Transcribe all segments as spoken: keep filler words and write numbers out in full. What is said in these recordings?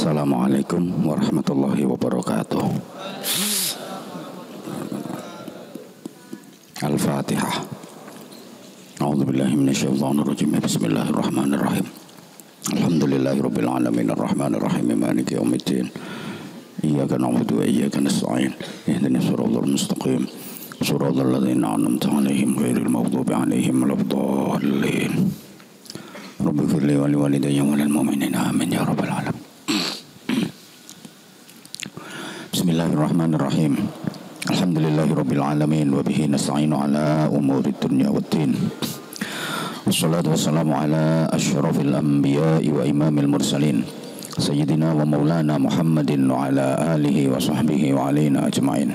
Assalamualaikum warahmatullahi wabarakatuh. Al-Fatihah. A'udzubillahi minasyaitonirrajim. Bismillahirrahmanirrahim. Alhamdulillahirabbil alamin arrahmanirrahim maliki yaumiddin. Iyyaka na'budu wa iyyaka nasta'in. Ihdinas siratal mustaqim. Siratal ladzina an'amta 'alaihim ghairil maghdubi 'alaihim waladdallin. Rabbighfirli wa liwalidayya wa lil mu'minina amin ya rabbal alamin. Bismillahirrahmanirrahim. Alhamdulillahirabbil alamin wa bihi nasta'inu ala umurid dunya waddin. Wassalatu wassalamu ala asyrafil anbiya'i wa imamil mursalin. Sayyidina wa maulana Muhammadin wa ala alihi wa sahbihi wa alaina ajma'in.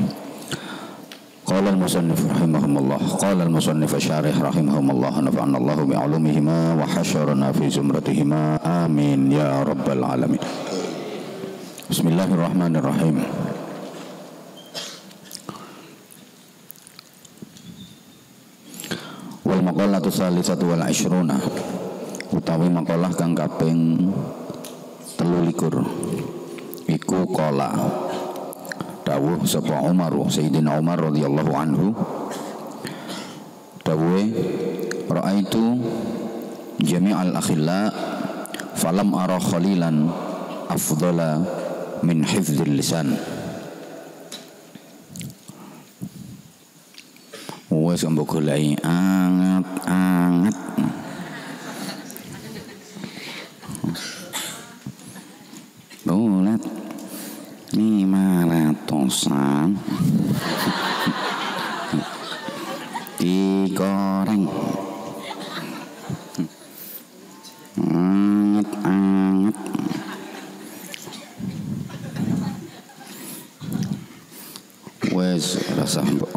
Qala al-musannif rahimahullah, qala al-musannif syarih rahimahullah, nafa'ana Allahu bi'ulumihima wa hasyarana fi zumratihima amin ya rabbal alamin. Bismillahirrahmanirrahim. Wal maqalatu salisatu wal ashruna, utawi maqalah kang kaping telu likur iku qala dawuh sapa Umar, Sayyidina Umar radhiyallahu anhu dawuhe raaitu jami'al akhilla falam ara khalilan afdala min hifdzil lisan. Wes mbok goleki anget-anget lima ratusan digoreng anget-anget wes rasa mbok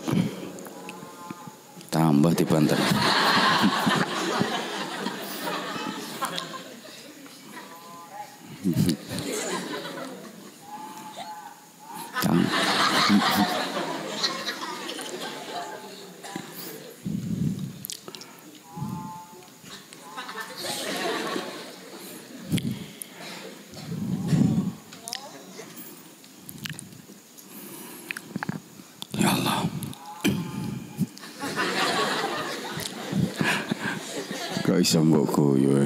tambah dibanter sambokku yo.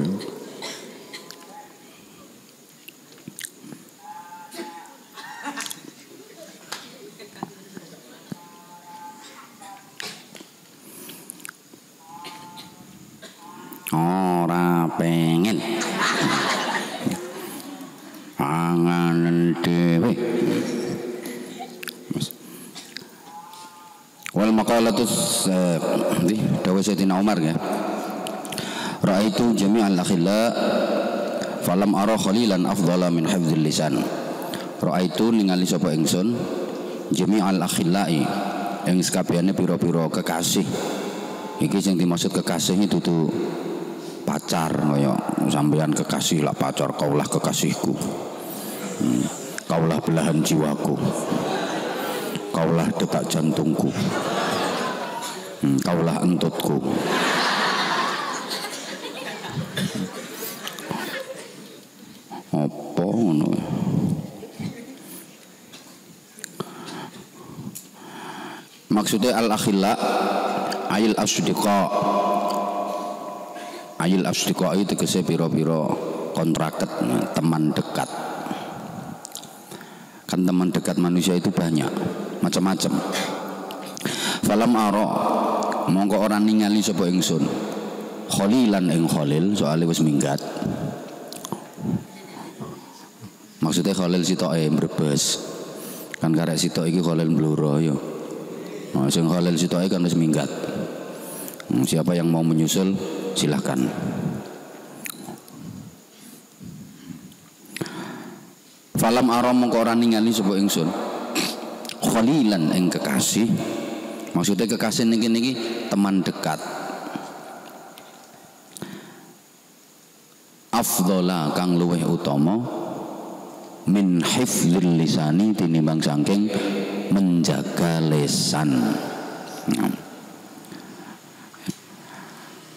Ora pengen. Panganen dhewe. Wal maqalatu di dawuh Sayyidina Umar ya. Ra'aitu jami'al akhilla falam ara khalilan afdala min hifdzil lisan. Ra'aitu ningali sapa ingsun jami'al akhillai ing sakabehane pira-pira kekasih. Iki sing dimaksud kekasih iki dudu pacar kaya sampeyan kekasih lah pacar kaulah kekasihku. Hmm. Kaulah belahan jiwaku. Kaulah detak jantungku. Hmm. Kaulah entutku. Apa ngono maksudnya al akhilla ayil asdiqa ayil asdiqa itu tegese pira-pira kontraket teman dekat. Kan teman dekat manusia itu banyak macam-macam. Falam ara mongko ora ningali sapa ingsun khalilan ing khalil soalnya wis minggat. Maksudnya Khalil sitok eh Brebes. Kan karek sitok iki Khalil Blora ya. Nah, sing Khalil sitok kan wis minggat. Siapa yang mau menyusul silahkan. Falam ara mung ora ningali sapa ingsun khalilan ing kekasih. Maksudnya kekasih niki niki teman dekat. Afdhala kang luweh utama min hifdzil lisani tinimbang saking menjaga lisan.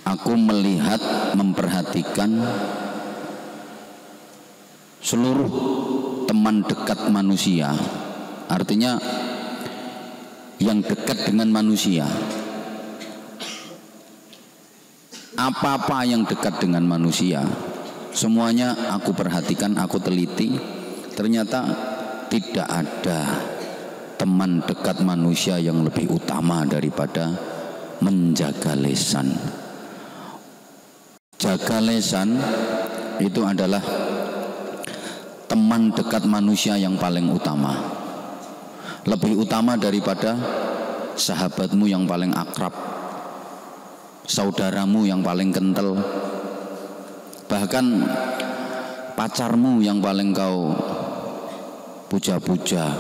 Aku melihat memperhatikan seluruh teman dekat manusia, artinya yang dekat dengan manusia, apa-apa yang dekat dengan manusia, semuanya aku perhatikan, aku teliti. Ternyata tidak ada teman dekat manusia yang lebih utama daripada menjaga lesan. Jaga lesan itu adalah teman dekat manusia yang paling utama, lebih utama daripada sahabatmu yang paling akrab, saudaramu yang paling kental, bahkan pacarmu yang paling kau puja-puja.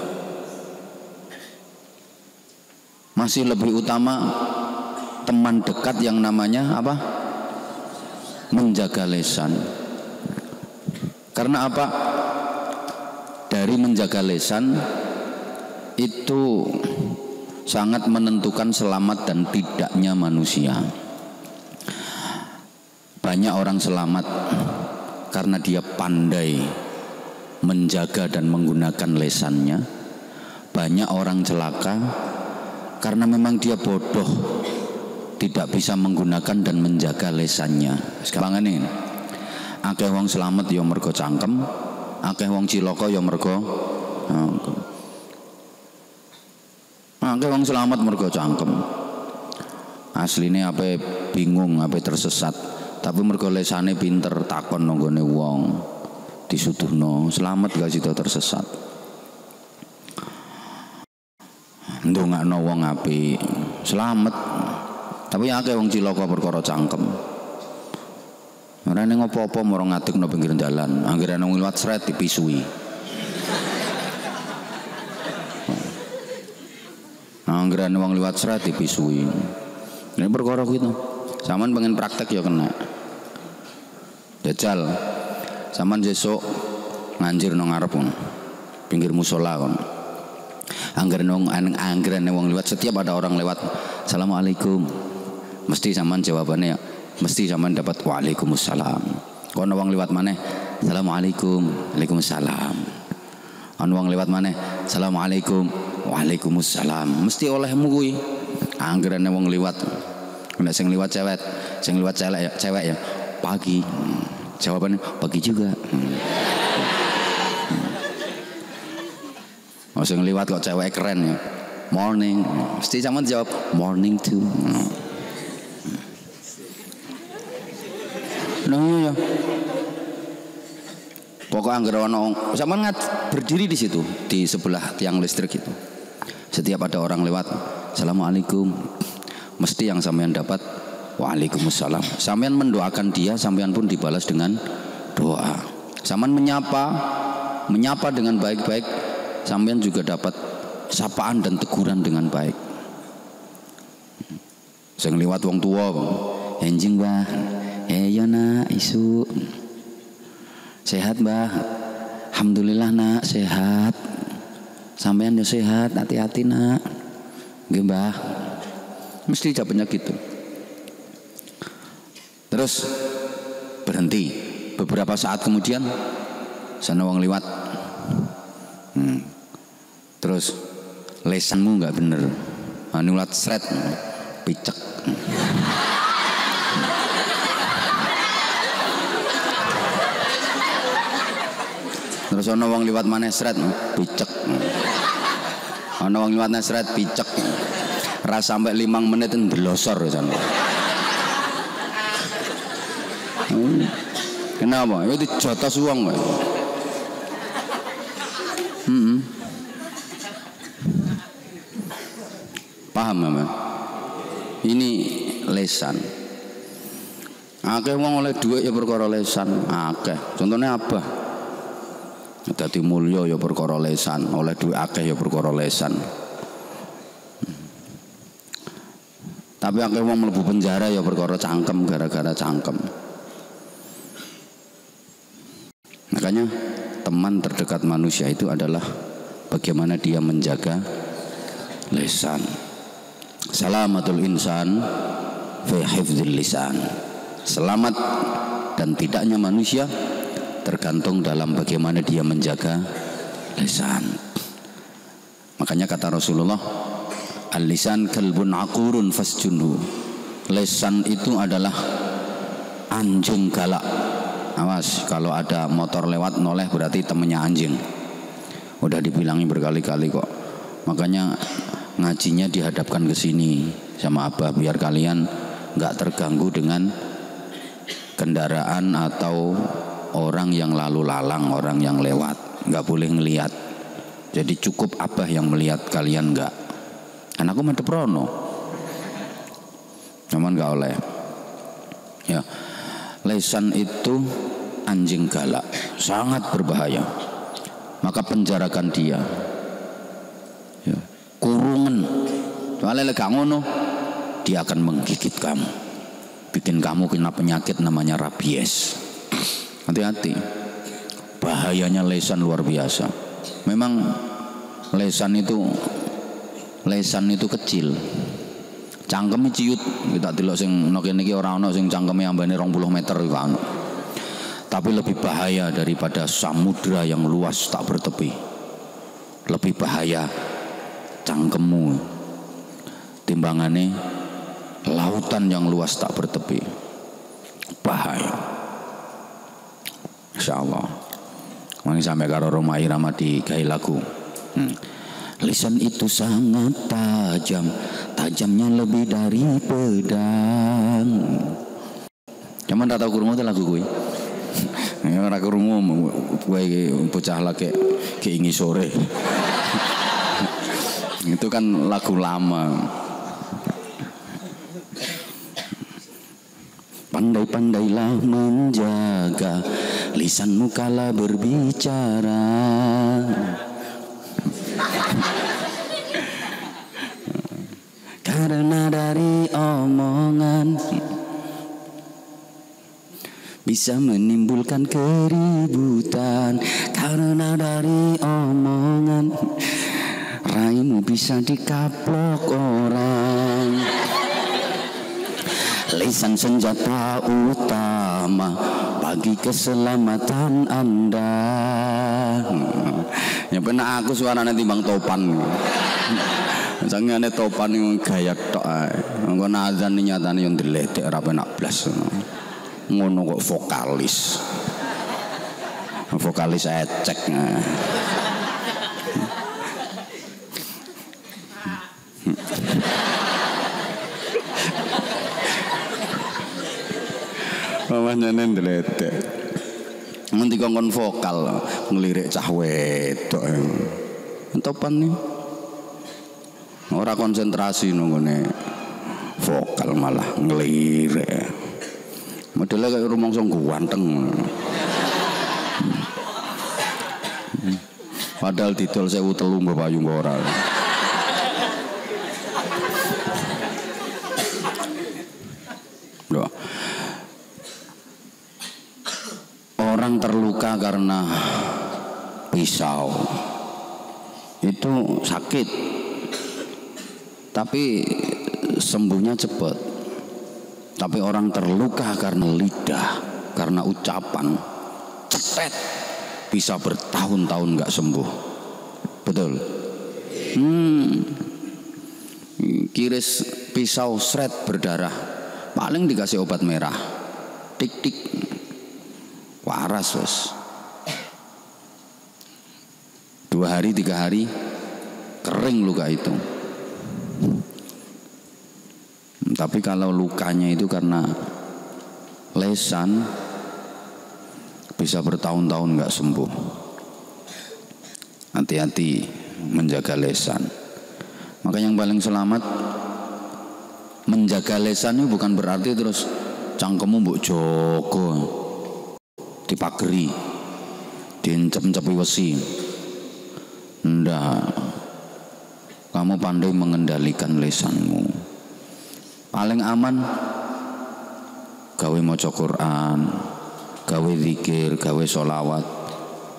Masih lebih utama teman dekat yang namanya apa? Menjaga lesan. Karena apa? Dari menjaga lesan itu sangat menentukan selamat dan tidaknya manusia. Banyak orang selamat karena dia pandai menjaga dan menggunakan lesannya. Banyak orang celaka karena memang dia bodoh, tidak bisa menggunakan dan menjaga lesannya. Sekarang ini, akeh wong selamat ya mergo cangkem, akeh wong cilaka ya mergo akeh wong selamat mergo cangkem. Asline ape bingung, ape tersesat. Tapi mergo lesane pinter, takon nonggone wong, disuduhno selamat gak sida tersesat. Ndongakno wong apik selamat, tapi akeh wong cilaka perkara cangkem. Ora ning apa-apa moro ngadegno pinggir dalan, anggere ana liwat sret dipisui. Anggere ana wong liwat sret dipisui. Nek perkara kuwi to, sampean pengen praktek ya kena. Jajal saman sesuk nganjir nang ngarep pinggir musola kon. Angger nang anggerane wong lewat, setiap ada orang lewat, "Assalamualaikum." Mesti saman jawabannya, mesti saman dapat "Waalaikumsalam." Kon wong lewat maneh, "Assalamualaikum." "Waalaikumsalam." Kon wong lewat maneh, "Assalamualaikum." "Waalaikumsalam." Mesti olehmu kuwi. Anggerane wong lewat. Nek sing lewat cewek, sing lewat cewek ya, cewek ya. "Pagi." Jawabannya, "Pagi juga." Masih ngeliwat kok cewek keren ya, "Morning." Mesti zaman jawab, "Morning too." Nah, ya. Pokoknya anggerawan zaman berdiri di situ, di sebelah tiang listrik itu. Setiap ada orang lewat, "Assalamualaikum." Mesti yang sampean dapat "Waalaikumsalam." Sampean mendoakan dia, sampean pun dibalas dengan doa. Sampean menyapa, menyapa dengan baik-baik, sampean juga dapat sapaan dan teguran dengan baik. Sing liwat wong tua, "Enjing Mbah." "Eh ya Nak, isu. Sehat Mbah." "Alhamdulillah Nak, sehat. Sampean ya sehat, hati-hati Nak." "Nggih Mbah." Mesti jawabnya gitu. Terus berhenti. Beberapa saat kemudian sana wong liwat. Hmm. Terus lesanmu nggak bener. Anulat sret, picek. Terus ana wong liwat maneh sret, picek. Ana wong liwat sret, picek. Ra sampai limang menit ndelosor sana. Hmm. Kenapa? Itu jotos uang. Hmm. Paham mama? Ini lesan. Akeh wong oleh duit ya perkara lesan. Akeh. Contohnya apa? Dadi mulya ya perkara lesan. Oleh duit akeh ya perkara lesan. Tapi akeh wong mlebu penjara ya perkara cangkem, gara-gara cangkem. Makanya teman terdekat manusia itu adalah bagaimana dia menjaga lisan. Salamatul insan fi hifdzil lisan. Selamat dan tidaknya manusia tergantung dalam bagaimana dia menjaga lisan. Makanya kata Rasulullah, al-lisan kalbun akurun fasjunhu. Lisan itu adalah anjing galak. Awas kalau ada motor lewat noleh berarti temennya anjing. Udah dibilangi berkali-kali kok. Makanya ngajinya dihadapkan ke sini sama Abah biar kalian nggak terganggu dengan kendaraan atau orang yang lalu lalang, orang yang lewat. Nggak boleh ngelihat. Jadi cukup Abah yang melihat, kalian nggak. Karena aku madep rono. Cuman nggak oleh. Ya. Lisan itu anjing galak, sangat berbahaya. Maka penjarakan dia, ya, kurungan. Soalnya gak ngono, dia akan menggigit kamu, bikin kamu kena penyakit namanya rabies. Hati-hati, bahayanya lisan luar biasa. Memang lisan itu, lisan itu kecil. Cangkeme ciut, kita delok sing nek niki ora ana sing cangkeme ambane dua puluh meter iku ana. Tapi lebih bahaya daripada samudra yang luas tak bertepi. Lebih bahaya cangkemmu timbangane lautan yang luas tak bertepi. Bahaya. Insyaallah. Mangke sampe karo Romai Ramadi gawe lagu. Hmm. Lisan itu sangat tajam, tajamnya lebih dari pedang. Cuman tak tahu kurungu itu lagu gue. Ya ora kurungu gue bocah lagi keingi sore. Itu kan lagu lama. Pandai-pandailah menjaga lisanmu kala berbicara. Karena dari omongan bisa menimbulkan keributan. Karena dari omongan raimu bisa dikaplok orang. Lisan senjata utama bagi keselamatan Anda. Ya benar aku suaranya timbang topan. Jangan ada topan yang gaya tok ae. Engko azan ni nyatane yo ndledek ora penak blas. Ngono kok vokalis. Vokalis ecek. Mamane ndledek. Ngendi kongkon vokal ngelirik cah wedok. Topan ni ora konsentrasi nunggone vokal malah ngelirek. Modelnya kayak rumangsa ganteng. Padahal didol sewu telu mbok payu ora. Orang terluka karena pisau itu sakit. Tapi sembuhnya cepat. Tapi orang terluka karena lidah, karena ucapan cetet, bisa bertahun-tahun nggak sembuh. Betul. Hmm. Kiris pisau seret berdarah, paling dikasih obat merah. Tik-tik. Waras wes. Dua hari tiga hari kering luka itu. Tapi kalau lukanya itu karena lisan, bisa bertahun-tahun nggak sembuh. Hati-hati menjaga lisan. Maka yang paling selamat menjaga lisan itu bukan berarti terus cangkemmu mbok jaga, dipageri, diencep-encepi wesi. Ndak. Kamu pandai mengendalikan lisanmu. Paling aman gawe maca Quran, gawe zikir, gawe sholawat,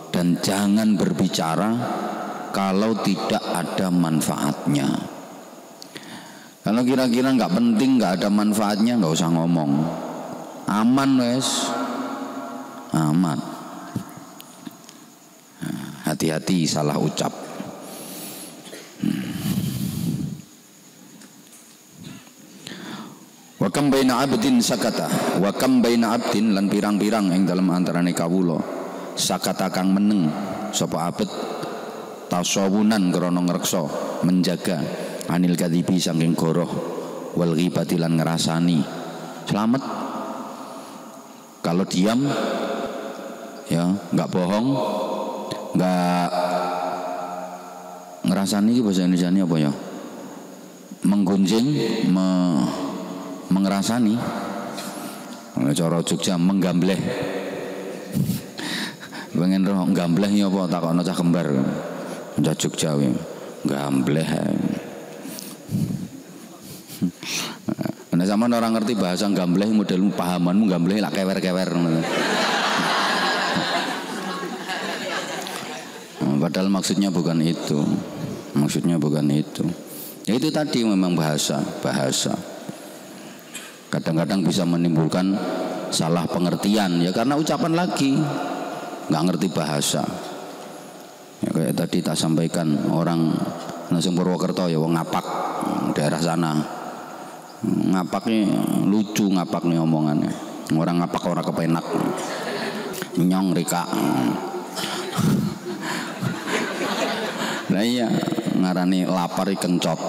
dan jangan berbicara kalau tidak ada manfaatnya. Kalau kira-kira nggak penting, nggak ada manfaatnya, nggak usah ngomong. Aman wes, aman. Hati-hati salah ucap. Wa kam baina abdin sakata, wa kam baina abdin lan pirang-pirang ing dalam antarane kawula, sakata kang meneng sapa abet tasawunan krana ngreksa, menjaga anil kadhibi saking goroh wal ghibati lan ngrasani. Selamat kalau diam ya, enggak bohong, enggak ngrasani iki bahasa Indonesianya apa ya? Menggunjing, me mengrasani. Cara Jogja menggambleh. Pengen roh gambleh ya apa takokno cah kembar. Cah Jogja kuwi gambleh. Nek sampean orang ngerti bahasa gambleh modelmu pahamanmu gambleh lak kewer-kewer ngono. Padahal maksudnya bukan itu. Maksudnya bukan itu. Ya itu tadi memang bahasa, bahasa. Kadang-kadang bisa menimbulkan salah pengertian ya karena ucapan lagi nggak ngerti bahasa. Ya, kayak tadi tak sampaikan orang langsung Purwokerto ya wong ngapak daerah sana. Ngapaknya lucu ngapaknya omongannya. Orang ngapak orang kepenak. Nyong rika. Nah iya ngarani lapar kencot.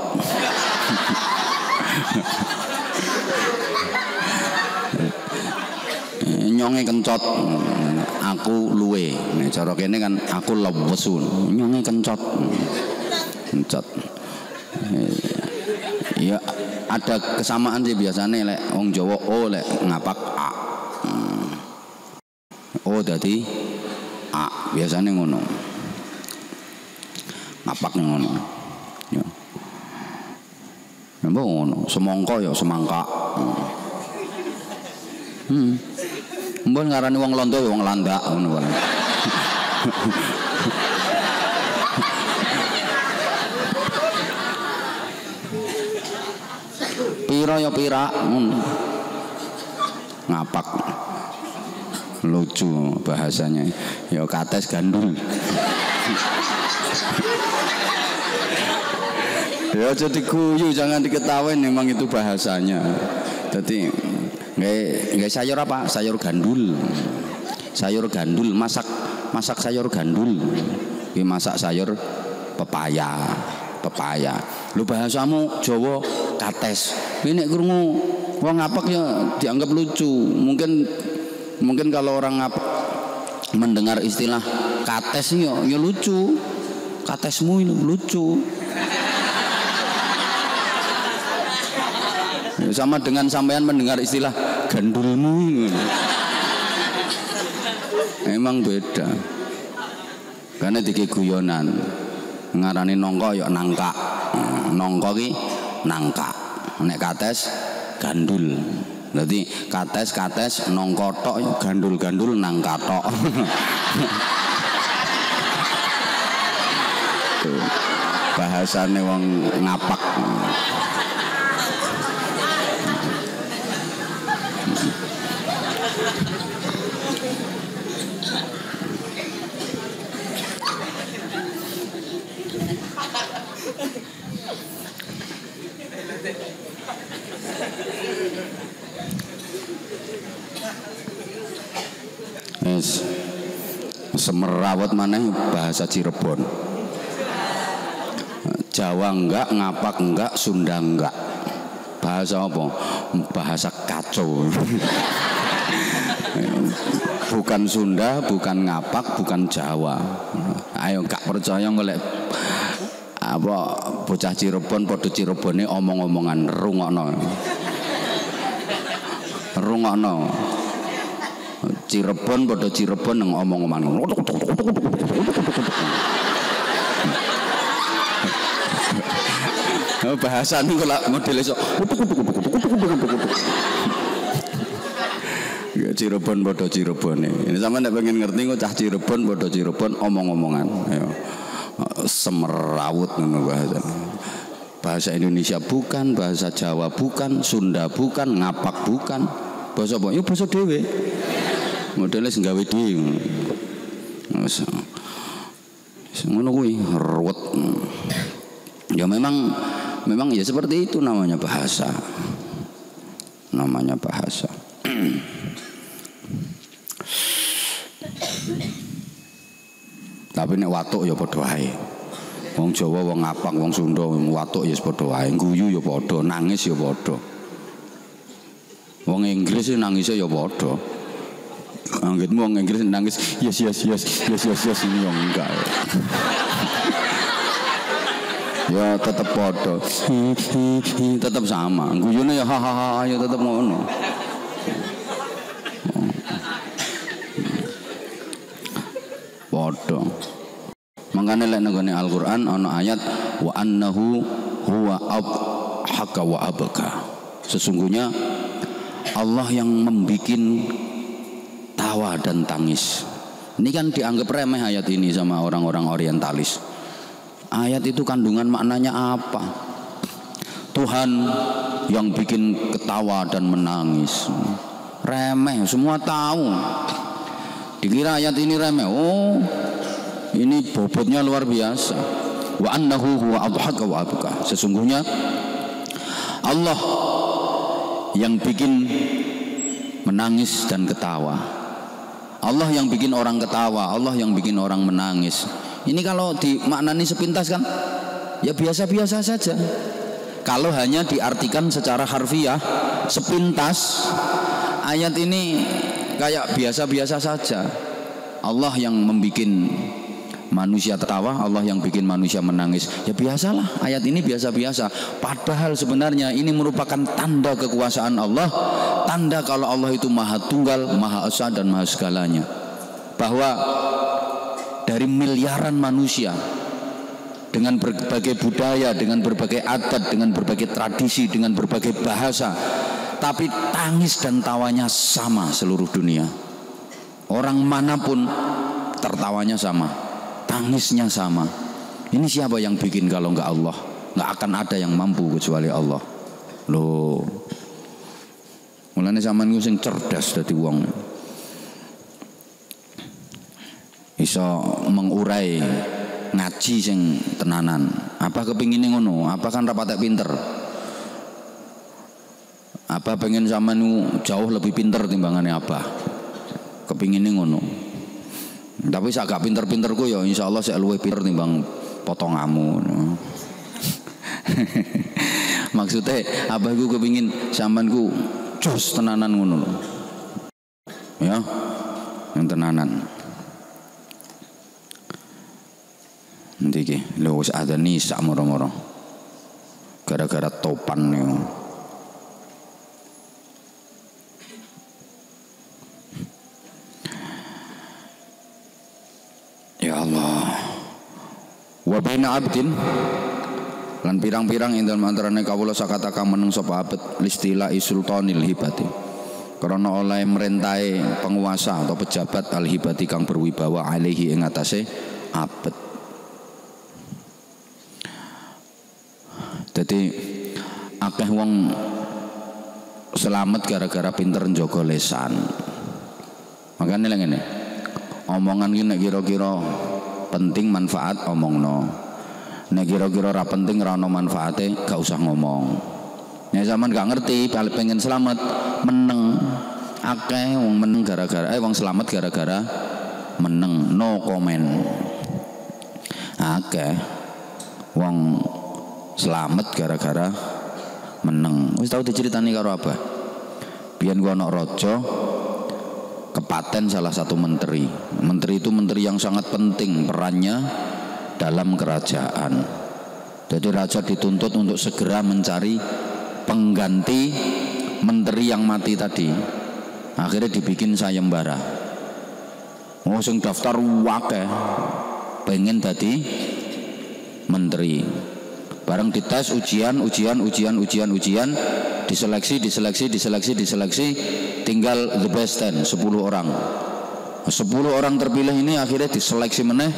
Nyonge kencot, aku luwe. Nek cara kene kan aku lewesun. Nyonge kencot. Kencot. Ya ada kesamaan sih biasanya lek wong Jawa o lek ngapak a. O dadi a biasanya ngono. Ngapaknya ngono. Ya. Nembok ngono, semangka ya semangka. Hmm. Mbon ngarani wong londo ya wong landak ngono wae. Pira ya pirak ngono. Ngapak. Lucu bahasanya. Ya kates gandul. Ya jadi guyu jangan diketawain memang itu bahasanya. Jadi nggih sayur apa? Sayur gandul. Sayur gandul masak masak sayur gandul. Ki masak sayur pepaya, pepaya. Lu bahasamu Jawa kates. Ki nek krungu wong ngapak ya dianggap lucu. Mungkin mungkin kalau orang ngapak mendengar istilah kates ya ya lucu. Katesmu lucu. Sama dengan sampean mendengar istilah gandulmu. Emang beda. Karena iki guyonan. Ngarani nongko ya nangka. Nongko ki nangka. Nek kates gandul. Dadi kates-kates nongko tok ya gandul-gandul nangka tok. Bahasane wong ngapak. Yes. Semerawat mana bahasa Cirebon. Jawa enggak, ngapak enggak, Sunda enggak. Bahasa apa? Bahasa kacau. Bukan Sunda, bukan ngapak, bukan Jawa. Ayo gak percaya golek apa bocah Cirebon padha Cirebone omong-omongan rungokno. Rungokno. Cirebon padha Cirebon nang omong-omongan. Bahasa niku lak modele sok. Ya Cirebon padha Cirebone. Ini sampean nek pengen ngerti kok cah Cirebon padha Cirebon omong-omongan. Ayo. Semerawut ngono bahasa. Bahasa Indonesia bukan, bahasa Jawa bukan, Sunda bukan, ngapak bukan. Bahasa apa? Ya bahasa dhewe. Modele sing gawe dhewe. Ngono kuwi ruwet. Ya memang memang ya seperti itu namanya bahasa. Namanya bahasa. Tapi nek watuk ya padha wae. Wong Jawa, wong Ngapang, wong Sunda, watuk ya padha wae, guyu ya padha, nangis ya padha. Wong Inggris nangise ya padha. Anggitmu wong Inggris nangis, yes yes yes yes yes yes ini yang enggak. Ya tetep padha. Tetep sama. Guyune ya hahaha ya tetep ngono. Padha. Mangkane lek nggone Al-Qur'an ana ayat wa annahu huwa abhaka wa abaka. Sesungguhnya Allah yang membikin tawa dan tangis. Ini kan dianggap remeh ayat ini sama orang-orang orientalis. Ayat itu kandungan maknanya apa? Tuhan yang bikin ketawa dan menangis. Remeh, semua tahu. Dikira ayat ini remeh. Oh, ini bobotnya luar biasa. Wa annahu huwa adhaka wa abka. Sesungguhnya Allah yang bikin menangis dan ketawa. Allah yang bikin orang ketawa, Allah yang bikin orang menangis. Ini kalau dimaknani sepintas kan ya biasa-biasa saja. Kalau hanya diartikan secara harfiah sepintas, ayat ini kayak biasa-biasa saja. Allah yang membikin manusia tertawa, Allah yang bikin manusia menangis. Ya biasalah, ayat ini biasa-biasa. Padahal sebenarnya ini merupakan tanda kekuasaan Allah, tanda kalau Allah itu Maha Tunggal, Maha Esa dan Maha segalanya. Bahwa dari miliaran manusia dengan berbagai budaya, dengan berbagai adat, dengan berbagai tradisi, dengan berbagai bahasa, tapi tangis dan tawanya sama seluruh dunia. Orang manapun tertawanya sama, tangisnya sama. Ini siapa yang bikin kalau enggak Allah? Enggak akan ada yang mampu kecuali Allah. Loh, mulane sampean sing cerdas dadi wong. Iso mengurai ngaji sing tenanan. Apa kepingine ngono? Apa kan ra patek pinter? Apa pengen sampean jauh lebih pinter timbangane Abah? Kepingine ngono. Tapi sak gak pinter-pinterku ya insyaallah sik luwih pinter timbang potonganmu. Maksudnya Abah iku kepingin sampeanku cus tenanan ngono ya, yang tenanan nanti ki lho wis ada nisa moro-moro gara-gara topan yo. Ya Allah wa baina abdin lan pirang-pirang indal mantarane kawula sakata kameneng sapa abet listila isultanil hibati karena oleh merentahe penguasa atau pejabat al hibati kang berwibawa alaihi ing atase abet. Jadi akeh wong selamat gara-gara pinter njaga lesan. Makane lha ngene omongan iki nek kira-kira penting manfaat omongno. Nek kira-kira ora penting ora ono manfaate gak usah ngomong. Nek sampean gak ngerti paling pengen selamat meneng akeh wong meneng gara-gara eh wong selamat gara-gara meneng no comment. Akeh wong selamat gara-gara meneng. Wis tau diceritani karo Abah. Biyen ku ono raja kepaten salah satu menteri. Menteri itu menteri yang sangat penting perannya dalam kerajaan. Jadi raja dituntut untuk segera mencari pengganti menteri yang mati tadi. Akhirnya dibikin sayembara. Wong sing daftar akeh pengen dadi menteri. Bareng dites ujian, ujian, ujian, ujian, ujian, diseleksi, diseleksi, diseleksi, diseleksi, tinggal the best ten, sepuluh orang. sepuluh orang terpilih ini akhirnya diseleksi meneh.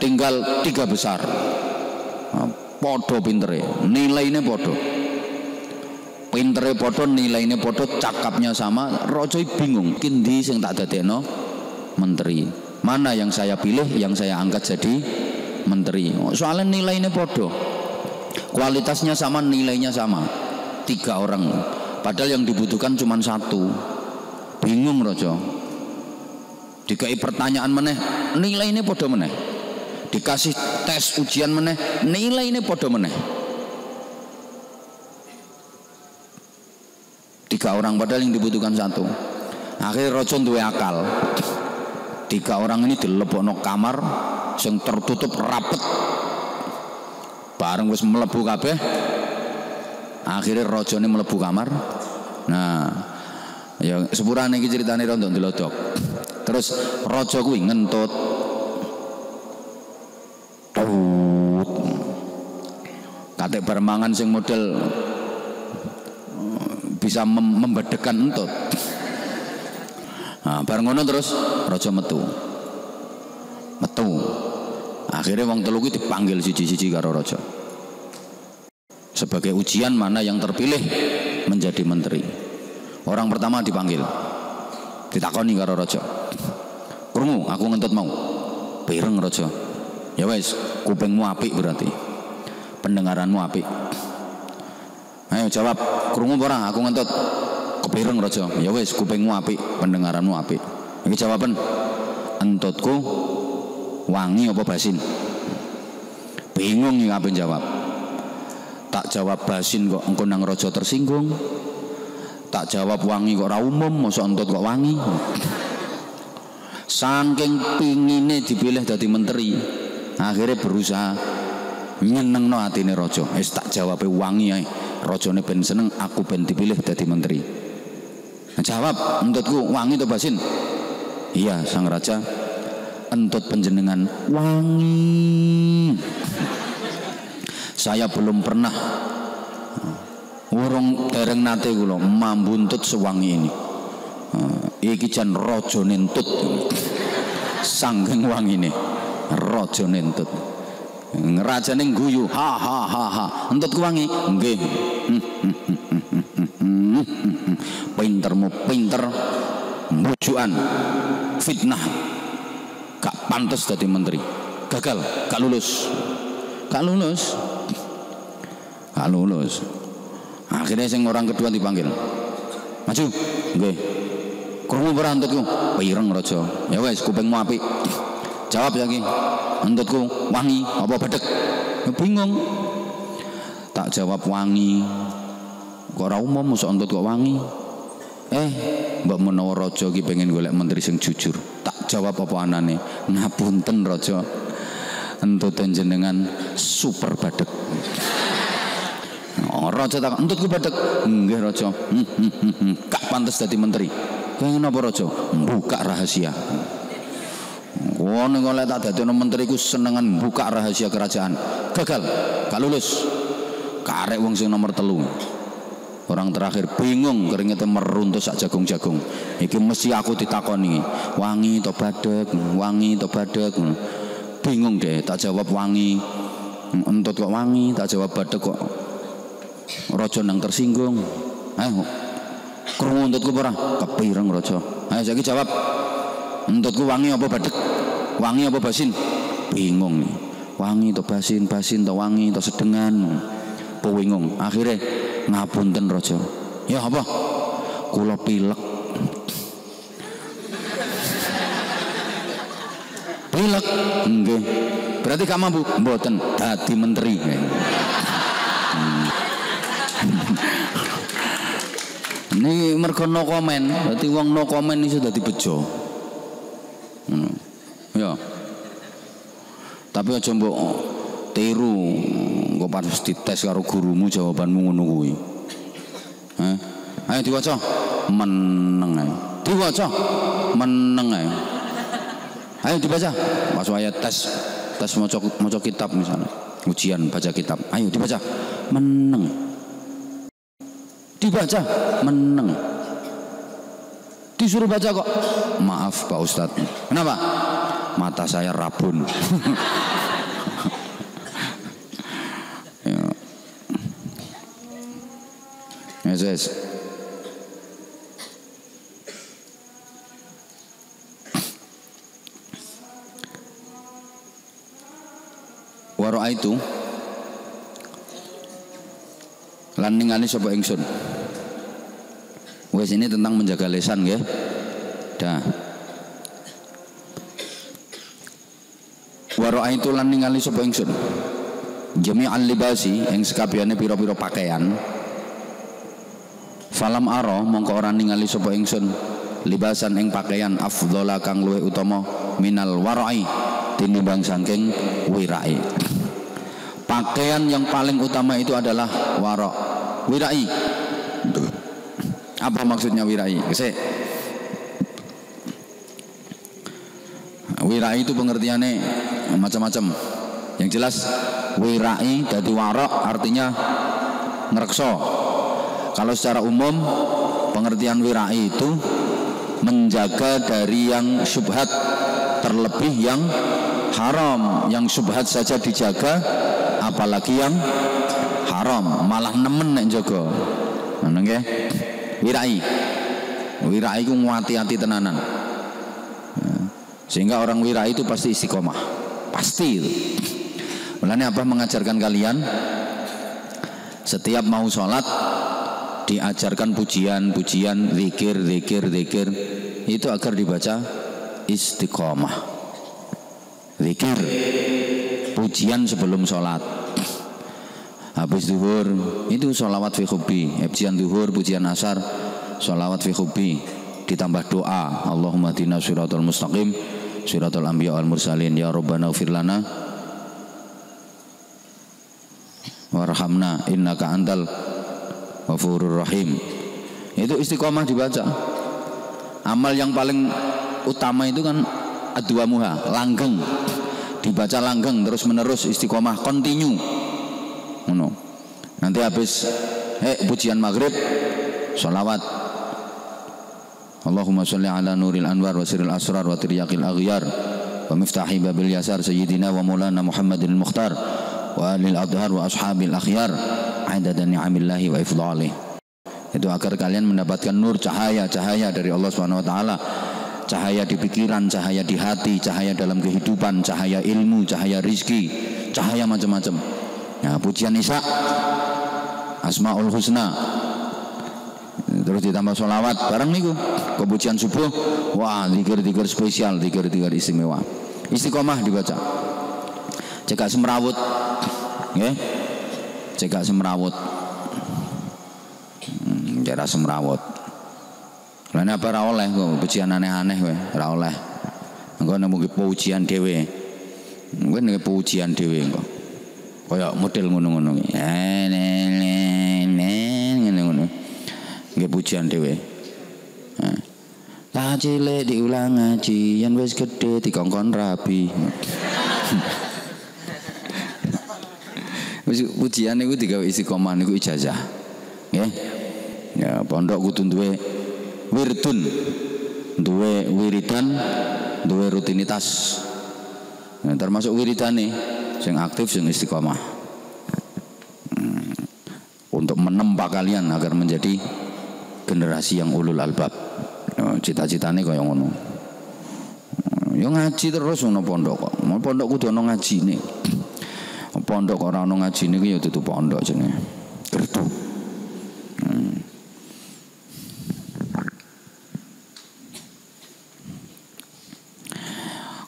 Tinggal tiga besar, podo pintere, nilainya podo, pintere podo, nilainya podo, cakapnya sama. Raja bingung, kindi sing tak dadekno menteri. mana yang saya pilih, yang saya angkat jadi menteri. Soalnya nilainya podo, kualitasnya sama, nilainya sama, tiga orang, padahal yang dibutuhkan cuma satu. Bingung rojo. Dikai pertanyaan meneh, nilainya podo meneh, dikasih tes ujian meneh, nilainya podo meneh. Tiga orang padahal yang dibutuhkan satu. Akhirnya rojo duwe akal. Tiga orang ini dilebokno kamar sing tertutup rapet, bareng wis mlebu kabeh. Akhirnya rojone mlebu kamar. Nah, ya sepurane iki ceritane rondo dilodok. Terus raja kuwi ngentut. Tut. Katik permangan sing model bisa mem membedekan entut. Nah, bareng ngono terus raja metu. Metu. Akhirnya wong telu kuwi dipanggil siji-siji karo raja. Sebagai ujian mana yang terpilih menjadi menteri. Orang pertama dipanggil. Ditakoni karo raja. Krungu, aku ngentut mau. Pireng raja. Ya wis, kupingmu apik berarti. Pendengaranmu apik. Ayo jawab, krungu ora aku ngentut. Kepireng raja. Ya wis, kupingmu apik, pendengaranmu apik. Iki jawaban. Entutku wangi apa basin? Bingung iki kabeh jawab. Tak jawab basin kok engko nang raja tersinggung. Tak jawab wangi kok ora umum, mosok entut kok wangi. Saking pingine dipilih dadi menteri, akhirnya berusaha nyenengno atine raja. Wis tak jawabe wangi ae. Rojone ben seneng, aku ben dipilih jadi menteri. Nah, jawab, entutku wangi to basin? Iya, sang raja, entut penjenengan wangi. Saya belum pernah, urung tereng nate kula mambuntut sewangi ini. Iki jan rojone entut, sanggeng wangi ini, rojone entut. Ngerajane guyu, ha ha ha ha, entutku wangi, nggih. Pintermu pinter, mujukan fitnah, gak pantas jadi menteri, gagal, gak lulus, gak lulus, gak lulus. Akhirnya sing orang kedua dipanggil, maju, nggih. Krungu ora entutku, pireng raja, ya wis kupingmu apik. Jawab lagi, entutku wangi apa bedek? Bingung. Tak jawab wangi. Kok ora umum mosok entut kok wangi? Eh, mbok menawa raja iki pengen golek menteri sing jujur. Tak jawab apa anane. Ngapunten raja. Entut jenengan super bedek. Oh, raja tak entutku bedek. Nggih raja. Hmm, hmm, hmm. Gak pantas dadi menteri. Pengen apa raja? Buka rahasia. Wong oleh tak dadekno menteriku senengan buka rahasia kerajaan. Gagal, gak lulus. Karek wong sing nomor telu. Orang terakhir bingung, keringete meruntuh sak jagung-jagung. Iki mesti aku ditakoni, wangi to badhek, wangi to badhek. Bingung deh, tak jawab wangi. Entut kok wangi, tak jawab badhek kok. Raja nang tersinggung. Ayo. Krungu entutku ora? Kepireng raja. Ayo saiki jawab. Entutku wangi apa badhek? Wangi apa basin? Bingung nih. Wangi atau basin, basin atau wangi atau sedengan. Bingung. Akhirnya ngapunten raja. Ya apa? Kula pilek. Pilek. Nggih. Berarti gak mampu mboten dadi menteri. Ini mergo no komen, berarti wong no komen iso dadi bejo. Hmm. Ya, tapi aja mbok tiru, engko pas dites karo gurumu jawabanmu ngono kuwi. Eh, ayo diwaca, meneng ae. Diwaca, meneng ae. Ayo dibaca, pas wayahe tes, tes maca maca kitab misalnya, ujian baca kitab. Ayo dibaca, meneng. Dibaca, meneng. Disuruh baca kok, maaf Pak Ustadz. Kenapa? Mata saya rabun. Yes, yes. Waro itu lan ningali sapa ingsun. Wes ini tentang menjaga lesan nggih. Dah. Waro itu lan ningali sapa ingsun. Jami'an libasi yang sekabehane pira-pira pakaian. Falam aro mongko ora ningali sapa ingsun. Libasan ing pakaian afdhala kang luwih utama minal warai tinimbang saking wirai. Pakaian yang paling utama itu adalah warok. Wirai. Apa maksudnya wirai? Kese. Wirai itu pengertiannya macam-macam. Yang jelas wirai dari warok artinya ngerekso. Kalau secara umum pengertian wirai itu menjaga dari yang syubhat, terlebih yang haram. Yang syubhat saja dijaga, apalagi yang haram, malah nemen nek jaga. Nggih. Wirai. Wirai ku ngati-ati tenanan. Sehingga orang wirai itu pasti istiqomah. Pasti itu. Mulane Abah mengajarkan kalian setiap mau sholat diajarkan pujian-pujian, zikir, zikir, zikir, itu agar dibaca istiqomah. Zikir, pujian sebelum sholat, habis duhur itu sholawat fi khubbi, pujian duhur, pujian asar, sholawat fi khubbi, ditambah doa, Allahumma hdina shiratal mustaqim, shiratal anbiya wal mursalin, ya Rabbana ighfir lana warhamna innaka antal Ghafurur Rahim. Itu istiqomah dibaca. Amal yang paling utama itu kan adwa muha, langgeng. Dibaca langgeng terus menerus istiqomah, continue. Ngono. Nanti habis eh pujian maghrib sholawat Allahumma sholli ala nuril anwar wa sirril asrar wa tiryaqil aghyar wa miftahi babil yasar sayyidina wa maulana Muhammadil Mukhtar wa alil adhar wa ashabil akhyar dan ni'amillahi wa ifdalih. Itu agar kalian mendapatkan nur, cahaya-cahaya dari Allah subhanahu wa taala, cahaya di pikiran, cahaya di hati, cahaya dalam kehidupan, cahaya ilmu, cahaya rizki, cahaya macam-macam. Nah, pujian isya Asmaul Husna terus ditambah sholawat bareng niku kepujian subuh, wah zikir-zikir spesial, zikir-zikir istimewa. Istiqomah dibaca. Cekak semrawut nggih. Okay. Cekak semrawut, hmm, jarak semrawut. Lainnya apa raoleh? Kau pujian aneh-aneh, we raoleh. Engkau nemu pujian dewe, engkau nemu pujian dewe engkau. Kayak model ngunung-ngunung, ngunung-ngunung, nggak pujian dewe. Lah cile diulang ngaji, yang wes gede dikongkon rabi. Pujian itu digawe istiqomah niku ijazah. Nggih. Ya, pondok kudu duwe wirdun, duwe wiridan, duwe rutinitas. Nah, termasuk wiridane sing aktif sing istiqomah. Hmm. Untuk menempa kalian agar menjadi generasi yang ulul albab. Nah, cita-citane kaya ngono. Hmm. Yo ngaji terus ono pondok kok. Mau pondok kudu ono ngajine. Pondok orang orang ngaji ini ya tutup pondok jenenge. Gertu. Hmm.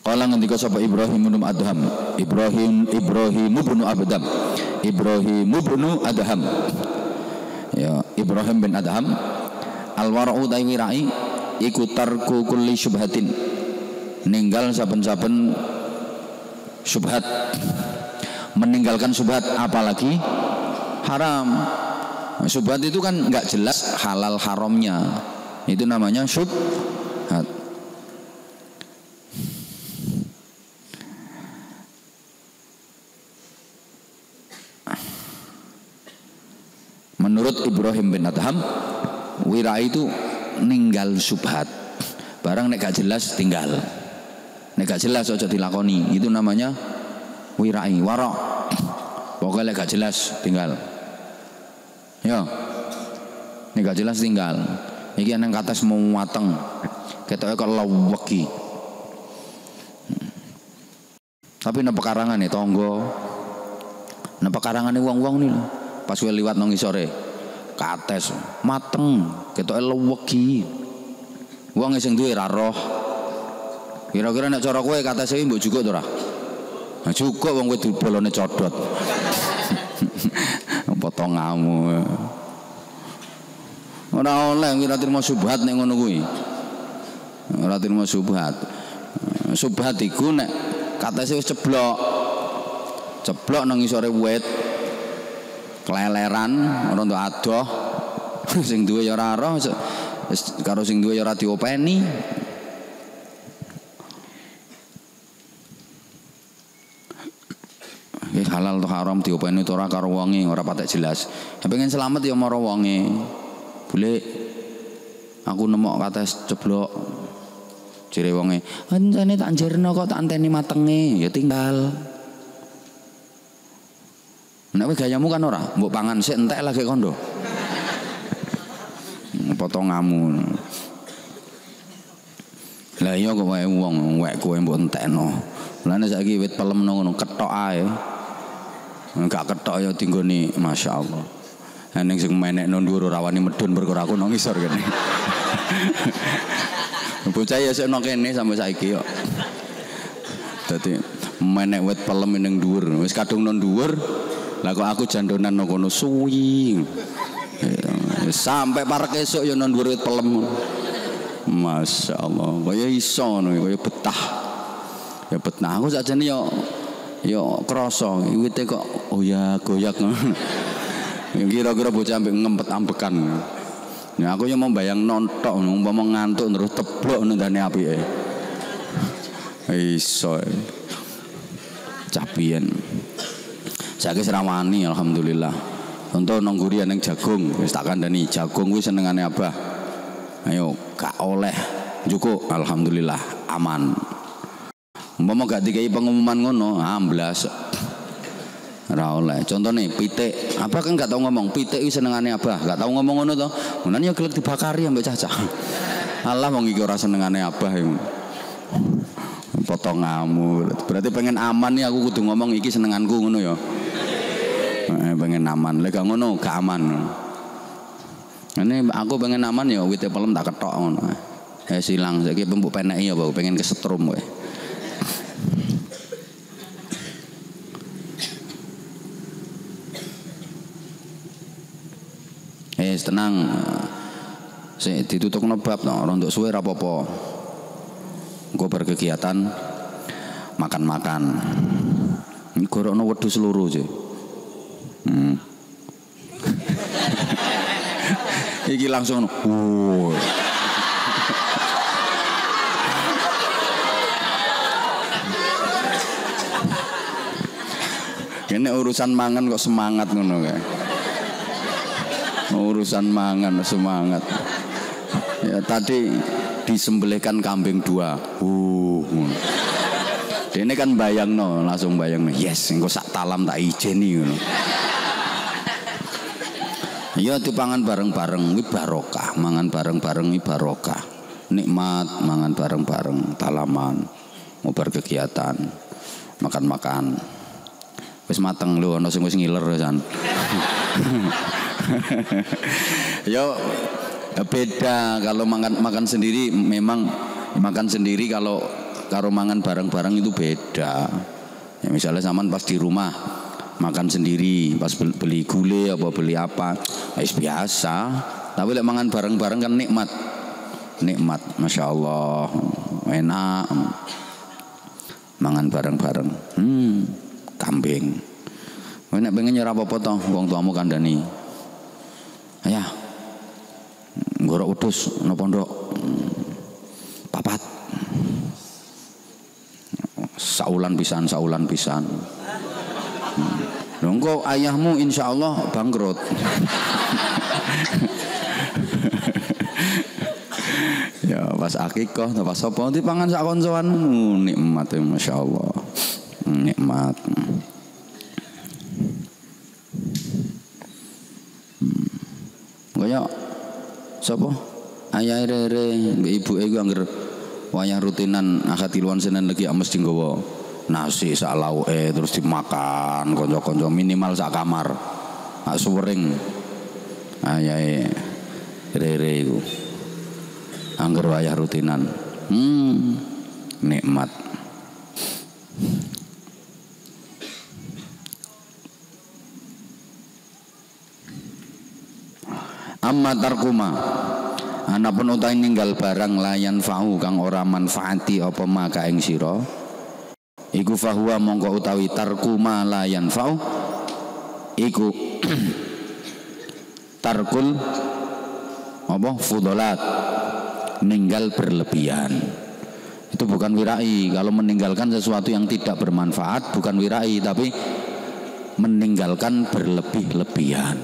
Kala ngendika sapa Ibrahim bin Adham, Ibrahim Ibrahim bin Adham, Ibrahim bin Adham. Ya, Ibrahim bin Adham al-wara'u taiwirai iku tarku kulli syubhatin. Ninggal saben-saben syubhat. Meninggalkan syubhat apalagi haram. Syubhat itu kan nggak jelas halal haramnya, itu namanya syubhat. Menurut Ibrahim bin Adham, wira itu ninggal syubhat. Barang nek gak jelas tinggal, nek gak jelas aja dilakoni, itu namanya wirai, warok. Pokoknya gak jelas tinggal. Ya, ini gak jelas tinggal. Iki yang kata semua mateng. Ketoknya kalau lawaki. Tapi ini pekarangan ya tonggo. Napa karangane wong-wong nih lho. Pas gue liwat nang isore. Kates mateng, ketoke lewegi. Wong sing duwe ra roh. Kira-kira nek cara kowe katese mbok juga to ora? Nah, juga wong kowe dibolone codot. Potong ngamu. Ora oleh kira trimo subhat nek ngono kuwi. Ora trimo subhat. Subhat iku nek katese wis ceblok. Ceblok nang isore wit. Keleleran ora ndo adoh. Sing duwe ya ora roh. Karo sing duwe ora diopeni. Ya halal to haram diopeni to ora karo wonge ora patek jelas. Ya pengen selamat ya maro wonge. Boleh aku nemok kates ceblok. Jere wonge, "Encene tak jerno kok tak anteni matenge." Ya tinggal. Nek gayamu kan ora, mbok pangan sik entek lagi kondo. Potong ngamu. Lah iya kok wae wong wek kowe mbok entekno. Lah nek saiki wit pelemno ngono ketok ae. Enggak ketok ya tinggoni masyaallah. Lah ning sing menekno dhuwur ora wani medhun perkara aku nang ngisor kene. Bocah ya sik nang kene sampe saiki kok. Dadi menek wit pelem ning dhuwur, wis kadung nang dhuwur. Lah kok aku jandonan nang kono suwi. Sampai parek esuk ya nang dhuwur wit pelem. Masyaallah, kaya iso ngono, kaya betah. Ya betah aku sakjane ya ya krasa wite kok oh ya goyak ngono. Kira-kira bocah ambek ngempet-ambekan. Ya aku yo mbayang nontok umpama ngantuk terus teblok ndane apike. Iso. Cah biyen. Saiki serawani alhamdulillah. Contoh nonggurian yang jagung, wis tak kandani jagung wis senengane abah. Ayo, gak oleh cukup, alhamdulillah aman. Umpama gak dikai pengumuman ngono, amblas. Ora oleh. Contone pitik, abah kan gak tau ngomong, pitik wis senengane abah, gak tau ngomong ngono to. Munan ya gelek dibakari ambek cacah. Allah wong iki ora senengane abah iku. Potong ngamu. Berarti pengen aman ya aku kudu ngomong iki senenganku ngono ya. Pengen aman, lek ngono gak aman. Ini aku pengen aman ya, wite pelem tak ketok ngono. Eh silang, saiki mbok peneki ya, aku pengen kesetrum kowe. Eh tenang. Sik ditutupno bab to, ora nduk suwe ora apa-apa. Engko berkegiatan makan-makan. Gorokno wedhus loro sih. Hmm. Iki langsung wow. Kene urusan mangan kok semangat ngono kae. Urusan mangan semangat. Ya tadi disembelihkan kambing dua. Uh. Dene kan bayangno, langsung bayangno. Yes, engko sak talam tak ijeni ngono. Ya dipangan bareng-bareng iki barokah, mangan bareng-bareng iki barokah. Nikmat mangan bareng-bareng, talaman, ngobar kegiatan, makan-makan. Wis mateng lho ana sing wis ngiler san. Yo beda kalau makan makan sendiri, memang makan sendiri kalau karo mangan bareng-bareng itu beda. Ya misalnya sampean pas di rumah makan sendiri, pas beli gulai apa beli apa, es biasa. Tapi lek mangan bareng-bareng kan nikmat, nikmat, masya Allah, enak. Mangan bareng-bareng, hmm, kambing. Enak pengen nyerap apa toh, wong tuamu kandani. Ayah, gorok udus, no pondok, papat, saulan pisan, saulan pisan. Engko ayahmu insya Allah bangkrut. Ya pas akikoh, pas apa nanti pangan sak koncoanmu nikmat ya masya Allah, nikmat. Kaya sapa ayah rere ibu ibu angger wayah rutinan akad tiluan senen lagi ames dinggawa nasi sak lauke terus dimakan konco-konco minimal sak kamar sak suwering ayahe rere iku angger wayah rutinan. Hmm, nikmat. Amma tarkuma ana pun utahe ninggal barang layan fau kang ora manfaati apa maka ing sira iku fahuwa mongko utawi tarkuma layan fau iku tarkul apa fudolat, ninggal berlebihan. Itu bukan wirai. Kalau meninggalkan sesuatu yang tidak bermanfaat bukan wirai, tapi meninggalkan berlebih-lebihan.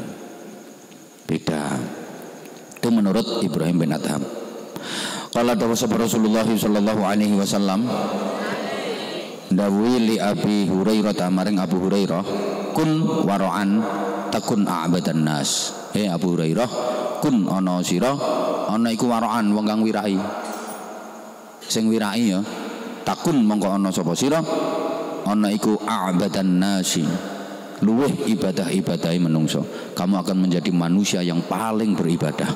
Beda. Itu menurut Ibrahim bin Adham. Qala Rasulullah sallallahu alaihi wasallam dawuh li Abi Hurairah maring Abu Hurairah, kun waro'an takun a'badan nas. Hei Abu Hurairah, kun ana sira ana iku waro'an wong kang wirai. Sing wirai ya takun mongko ana sapa sira ana iku a'badan nasi. Luweh ibadah-ibadahi menungso. Kamu akan menjadi manusia yang paling beribadah.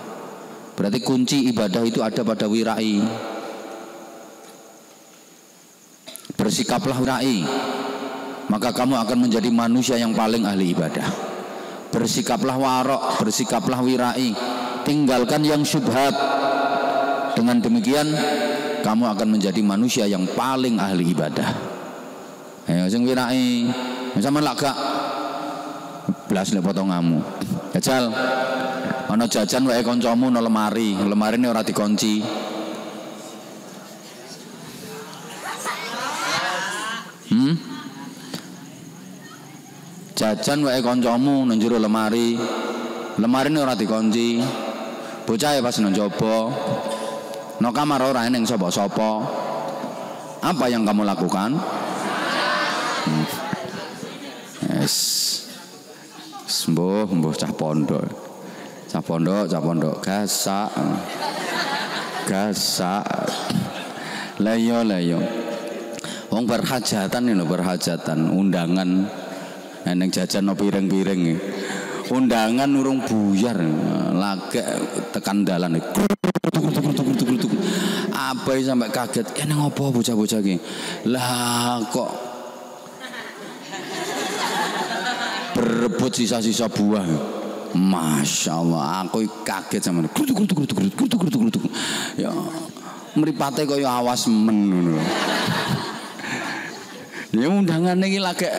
Berarti kunci ibadah itu ada pada wirai. Bersikaplah wirai, maka kamu akan menjadi manusia yang paling ahli ibadah. Bersikaplah warok, bersikaplah wirai, tinggalkan yang syubhat. Dengan demikian kamu akan menjadi manusia yang paling ahli ibadah. Ayo sing wirai, sampeyan lak gak blas nek potonganmu. Jajal. Ana jajan wae kancamu nang lemari, lemarine ora dikunci. Hmm? Jajan wae kancamu nang jero lemari, lemarine ora dikunci. Bocahe pas nang njaba. Nang kamar ora ning sapa-sapa. Apa yang kamu lakukan? Hmm. Yes. Sembuh, sembuh cah pondok, cah pondok, cah pondok, gasak, gasak, leyo, leyo. Wong berhajatan ini berhajatan, undangan, neng jajan no piring-piring, undangan urung buyar, lagi tekan dalan, apa sampai kaget, ini ngopo bocah-bocah gini, lah kok berebut sisa-sisa buah. Masya Allah, aku kaget sama grutuk grutuk grutuk grutuk grutuk grutuk. Ya, mripate kaya awas men ngono. Ya undangan iki lagi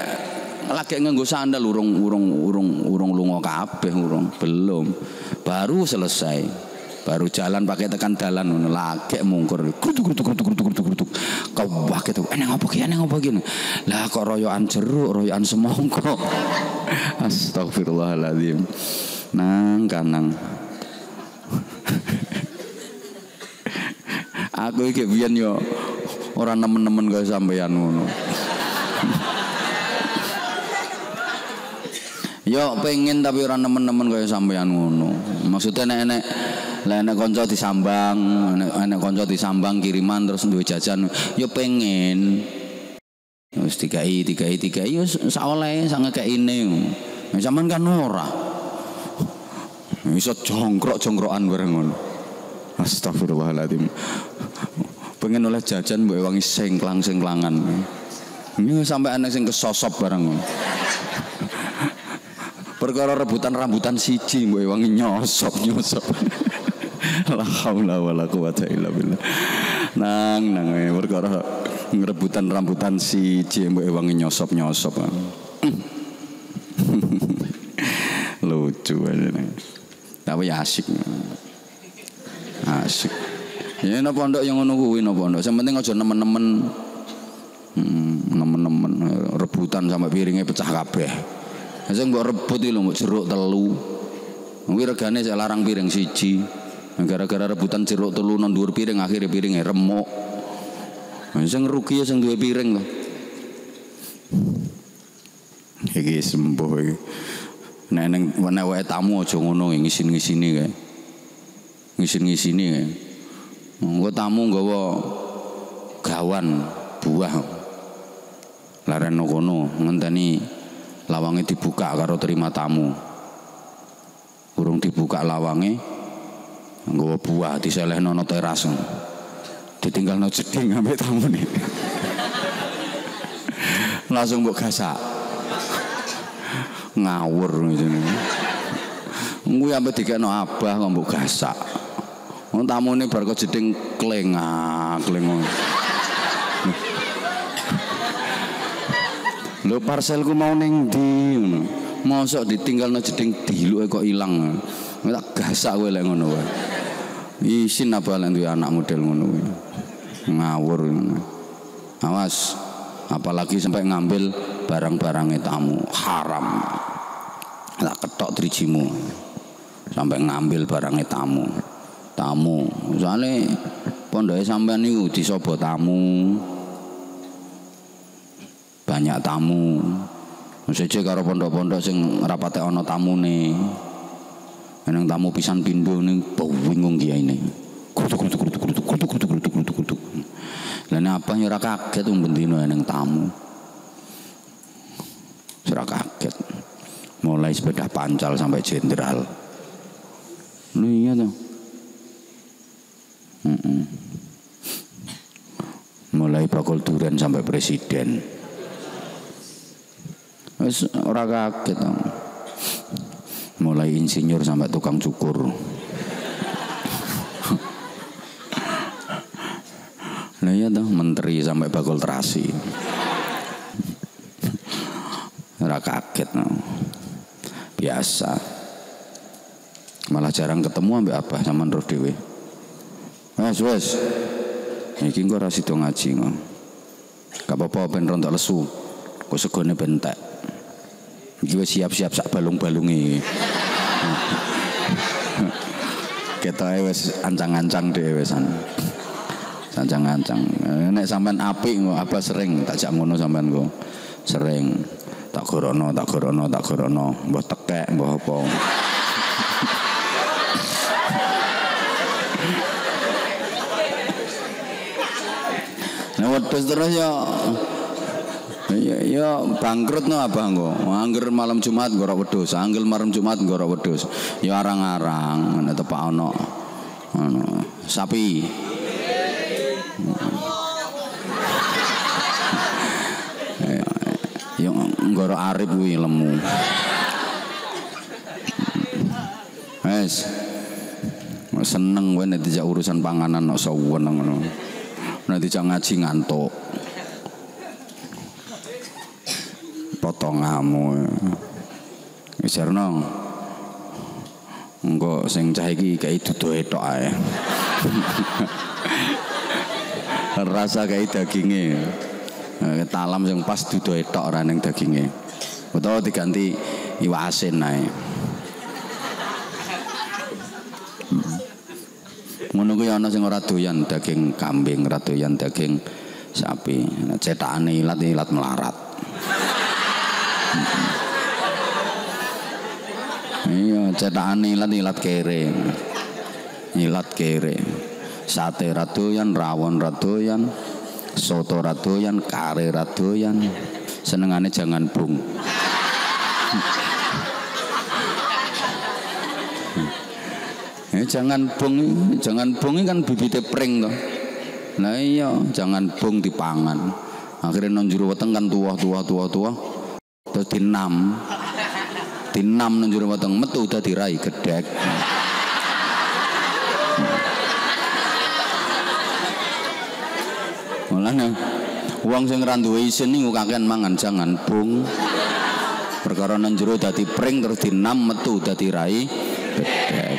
lagi nganggo sandal urung urung urung urung lunga kabeh urung belum. Baru selesai. Baru jalan pakai tekan dalan ngono lagi mungkur grutuk grutuk grutuk grutuk grutuk grutuk. Kau kaget tuh, eneng apa ki eneng apa ki. Lah kok royokan jeruk, royokan semangka. Astagfirullahaladzim. Nang kanang aku iki biyen yo ora nemen-nemen kaya sampeyan ngono. Yo pengen tapi ora nemen-nemen kaya sampeyan ngono. Maksudnya nek-nek lah nek kanca disambang, nek kanca disambang kiriman terus duwe jajan yo pengen wis dikai dikai dikai wis sak oleh sak ngekekine. Sampeyan kan ora. Iso jongkrok-jongkrokan bareng ngono. Astagfirullahaladzim. Pengen oleh jajan mbok wangi sengklang-sengklangan. Ini sampai anak sing kesosop bareng ngono. Perkara rebutan rambutan siji mbok wangi nyosop-nyosop. La haula wala quwata illa billah. Nang nang perkara ngerebutan rambutan si cembok ewangi nyosop nyosop. Lucu aja nih, tapi asik asik ya. No pondok yang nungguin, no pondok yang penting aja nemen-nemen. hmm, nemen-nemen rebutan sampai piringnya pecah kabeh. Saya nggak rebut itu loh, jeruk telu mungkin regane saya larang piring siji gara-gara rebutan jeruk telu nandur piring akhirnya piringnya remuk. Sing rugi ya sing duwe piring lho. Iki sembuh iki. Nek nang wae tamu aja ngono ngisin-ngisini kae. Ngisin-ngisini kae. Monggo tamu nggawa gawan buah. laren kono ngenteni lawange dibuka karo terima tamu. Burung dibuka lawange nggawa buah diselehno nang teras. Ditinggalno jeding ambek tamune. Langsung mbok gasak. Ngawur jenenge. Kuwi ambek dikekno abah kok mbok gasak. Wong tamune bar kok jeding klengak, klengok. Lho parselku mau ning ndi ngono. Mosok ditinggalno jeding diluke kok ilang. Tak gasak kowe lek ngono wae. Isin apa lek duwe anak model ngono kuwi. Ngawur ngono. Awas, apalagi sampai ngambil barang-barangnya tamu, haram. Tak ketok drijimu. Sampai ngambil barangnya tamu. Tamu, soalnya pondoke sampean niku disaba tamu. Banyak tamu, seje karo pondok-pondok sing rapate ana tamune. Eneng tamu pisan pindho ning bingung kiyaine. Kutuk-kutuk-kutuk-kutuk-kutuk-kutuk-kutuk. Lah nek abah ora kaget wong bendina eneng tamu. Ora kaget. Mulai sepeda pancal sampai jenderal. Lho iya to. Heeh. Mulai bakul duren sampai presiden. Wis ora kaget. Mulai insinyur sampai tukang cukur. Nah iya toh, menteri sampai bakul terasi. Ora kaget. Biasa. Malah jarang ketemu ambek abah sama ndur dhewe. Wes wes. Iki engko ora sida ngaji kok. Gak apa-apa ben rontok lesu. Kok segone bentek. Gue siap-siap sak balung-balungi. Kita wes ancang-ancang deh wesan. Ancang-ancang. Nek sampean apik kok apa sering tak jak ngono sampean kok. Sering tak gorono, tak gorono, tak gorono, mbah tekek, mbah apa. Nah, wedhus terus ya. Ya, ya bangkrut no abang kok. Angger malam Jumat ngorok wedhus, angger malam Jumat ngorok wedhus. Ya arang-arang, ana tepak ana sapi. Ya ngorok arep kuwi lemu. Wes. Seneng kowe nek dijak urusan panganan kok seneng ngono. Nek dijak ngaji ngantuk. Potonganmu jarno engko sing cah iki kaya dudohe tok ae rasa kaya daginge talam sing pas dudohe tok ora ning daginge utawa diganti iwak asin ae ngono kuwi ana sing ora doyan daging kambing ora doyan daging sapi cetakane ilat ilat melarat. Iya, cetakan ilat-ilat kere, ilat kere, sate radoyan, rawon radoyan, soto radoyan, kare radoyan, senengane jangan bung. Jangan bung, jangan bung ini kan bibitnya pring toh. Nah iya, jangan bung dipangan. Akhirnya nang jero weteng kan tuwah tuwah tuwah tuwah. Terus dinam. Dinam nang jero weteng metu dadi rai gedhek. Mulane wong sing ra duwe isin niku kakean mangan jangan bung. Perkara nang jero dadi pring terus dinam metu dadi rai gedhek.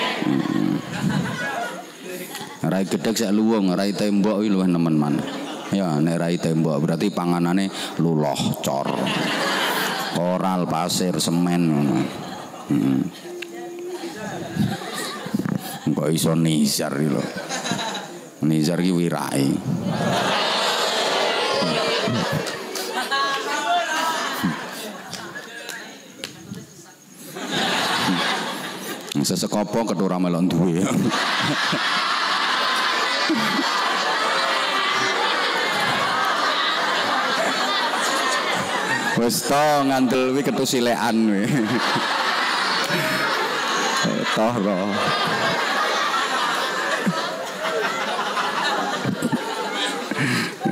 Rai gedhek sak luwung, rai tembok iki luwih nemen maneh. Ya, nek rai tembok berarti panganane luloh, cor, koral, pasir, semen. Hmm. Kok iso nizar iki lho. Nizar iki wirai. Sesekopo ketura melok duwe. Wis to ngandel kuwi ketusilekan kuwi. Toh ro.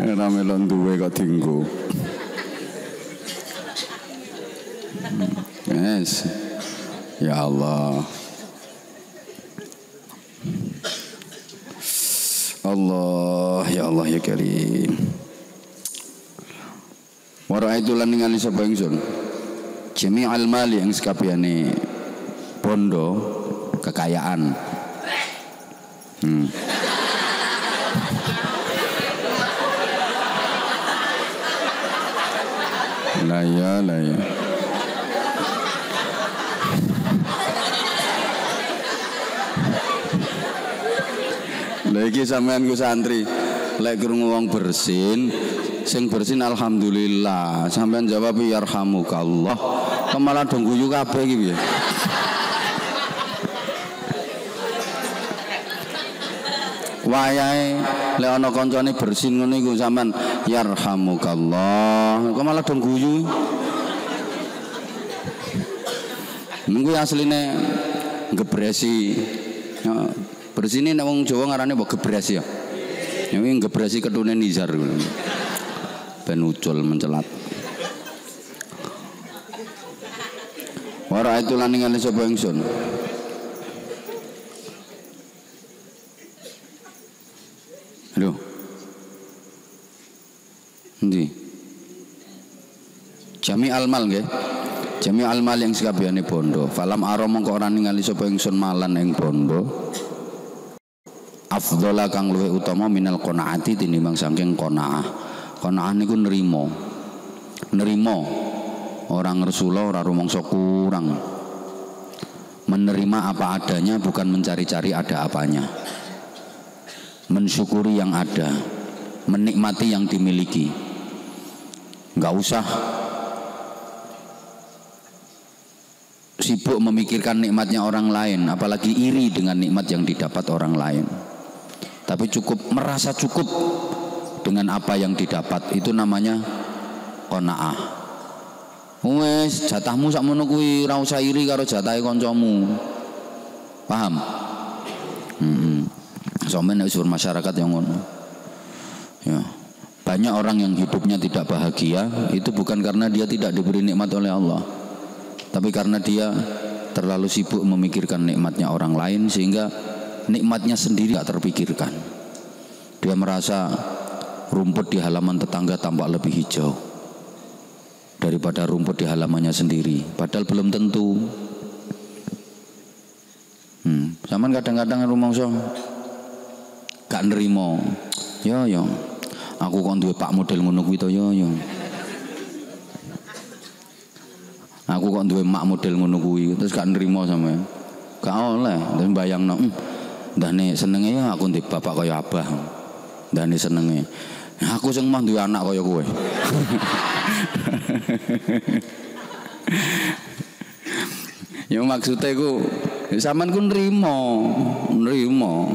Ora melok duwe kok dienggo. Yes. Ya Allah. Allah, ya Allah ya Karim. Wa ra'aitu lan ningali sapa ingsun jami'al mali ing sakabehane bondo kekayaan. Hmm. La ya la ya. Lagi sampean ku santri lek krungu wong bersin sing bersin alhamdulillah, sampean jawab yarhamukallah kemala dong guyu kabeh iki piye. Wayahe lek ana kancane bersin ngene iku sampean yarhamukallah kemala dong guyu. Mengku asline ngebresi. Bersini nek wong Jawa ngarane mbok gebras ya. Ya kuwi ngebrasi ketune nizar. Ben ucul mencelat. Ora itu lan ningali sapa ingsun. Halo. Endi? Jami almal nggih. Jami almal yang sakabehane bondo. Falam ara mongko ora ningali sapa ingsun malan ing bondo. Afdhala kang luwih utama minal qanaati tinimbang saking qanaah. Qanaah niku nerima. Nerima. Ora ngresula, ora rumangsa kurang. Menerima apa adanya, bukan mencari-cari ada apanya. Mensyukuri yang ada, menikmati yang dimiliki. Enggak usah sibuk memikirkan nikmatnya orang lain, apalagi iri dengan nikmat yang didapat orang lain. Tapi cukup merasa cukup dengan apa yang didapat, itu namanya qanaah. Wes jatahmu sakmono kuwi, ora usah iri karo jatahe kancamu. Paham? Heeh. Sampeyan nek unsur masyarakat yang ngono. Ya. Banyak orang yang hidupnya tidak bahagia itu bukan karena dia tidak diberi nikmat oleh Allah. Tapi karena dia terlalu sibuk memikirkan nikmatnya orang lain sehingga nikmatnya sendiri tak terpikirkan. Dia merasa rumput di halaman tetangga tampak lebih hijau daripada rumput di halamannya sendiri. Padahal belum tentu. Hmm. Saman kadang-kadang rumangsa gak nerima. Yo yo, aku kok duwe pak model ngono kuwi to yo yo. Aku kok duwe mak model ngono kuwi terus gak nerima sampean. Gak oleh. Terus bayangno. Ndane senenge ya aku ndek bapak kaya abah. Ndane senenge. Aku sing mah duwe anak kaya kowe. Ya maksudnya iku sampean ku nrimo, nrimo.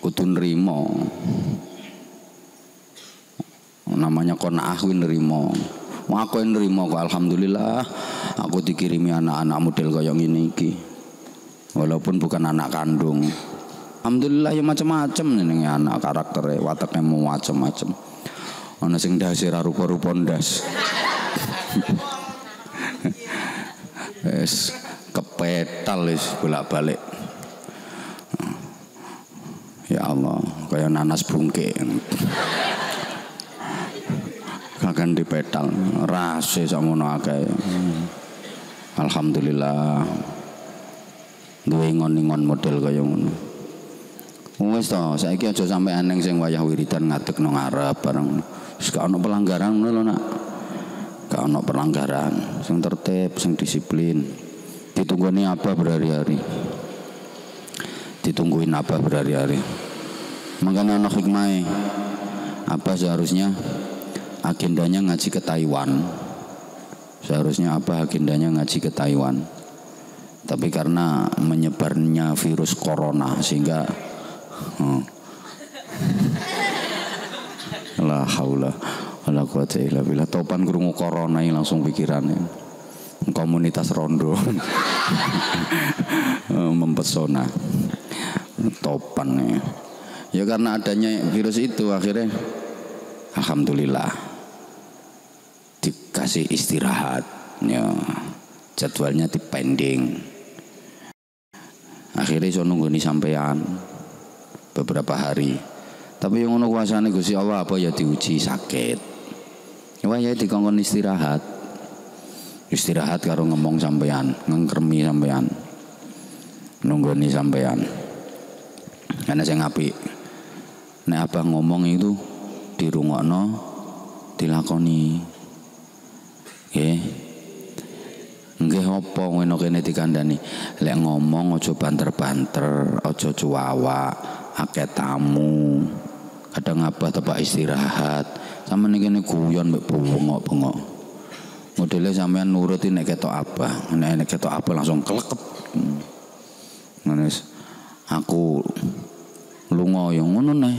Kudu nrimo. Namanya qanaah kuwi nrimo. Wah aku nrimo kok alhamdulillah. Aku dikirimi anak-anak model kaya ngene iki. Walaupun bukan anak kandung, alhamdulillah ya macam-macam nih anak karakternya, wataknya mau macam-macam. Ono sing dasir rupa-rupa ndas, es kepetal es bolak-balik. Ya Allah, kayak nanas bungke, kagak dipetal, rasa sama naga. Alhamdulillah. Duwe ngon-ngon model kaya ngono. Wis to, saiki aja sampean ning sing wayah wiridan ngadeg nang ngarep bareng. Wis gak ono pelanggaran ngono lho, Nak. Gak ono pelanggaran, sing tertib, sing disiplin. Ditunggoni apa berhari-hari. Ditungguin apa berhari-hari. Makanya ana hikmahe. Apa seharusnya agendanya ngaji ke Taiwan. Seharusnya apa agendanya ngaji ke Taiwan. Tapi karena menyebarnya virus corona sehingga oh. La haula Wala quwata illa billah. Topan krungu corona langsung pikirannya komunitas rondo mempesona. Topan ya. Ya karena adanya virus itu akhirnya alhamdulillah dikasih istirahat ya. Jadwalnya dipending. Akhirnya iso nungguni sampean beberapa hari. Tapi yang ngono kuasane Gusti Allah apa ya diuji sakit. Wah ya dikongkon istirahat. Istirahat karo ngomong sampean, ngengkremi sampean. Nungguni sampean. Karena saya ngapik. Nek abang ngomong itu dirungokno, dilakoni. Nggih. Okay. Nggih apa ngono kene dikandani. Lek ngomong aja banter-banter, aja cuawak, akeh tamu. Kadang abah tepak istirahat. Sampeyan kene guyon mek bengok-bengok. Modele sampeyan nuruti nek ketok abah, nek ketok abah langsung klekep. Manis aku lunga yo ngono neh.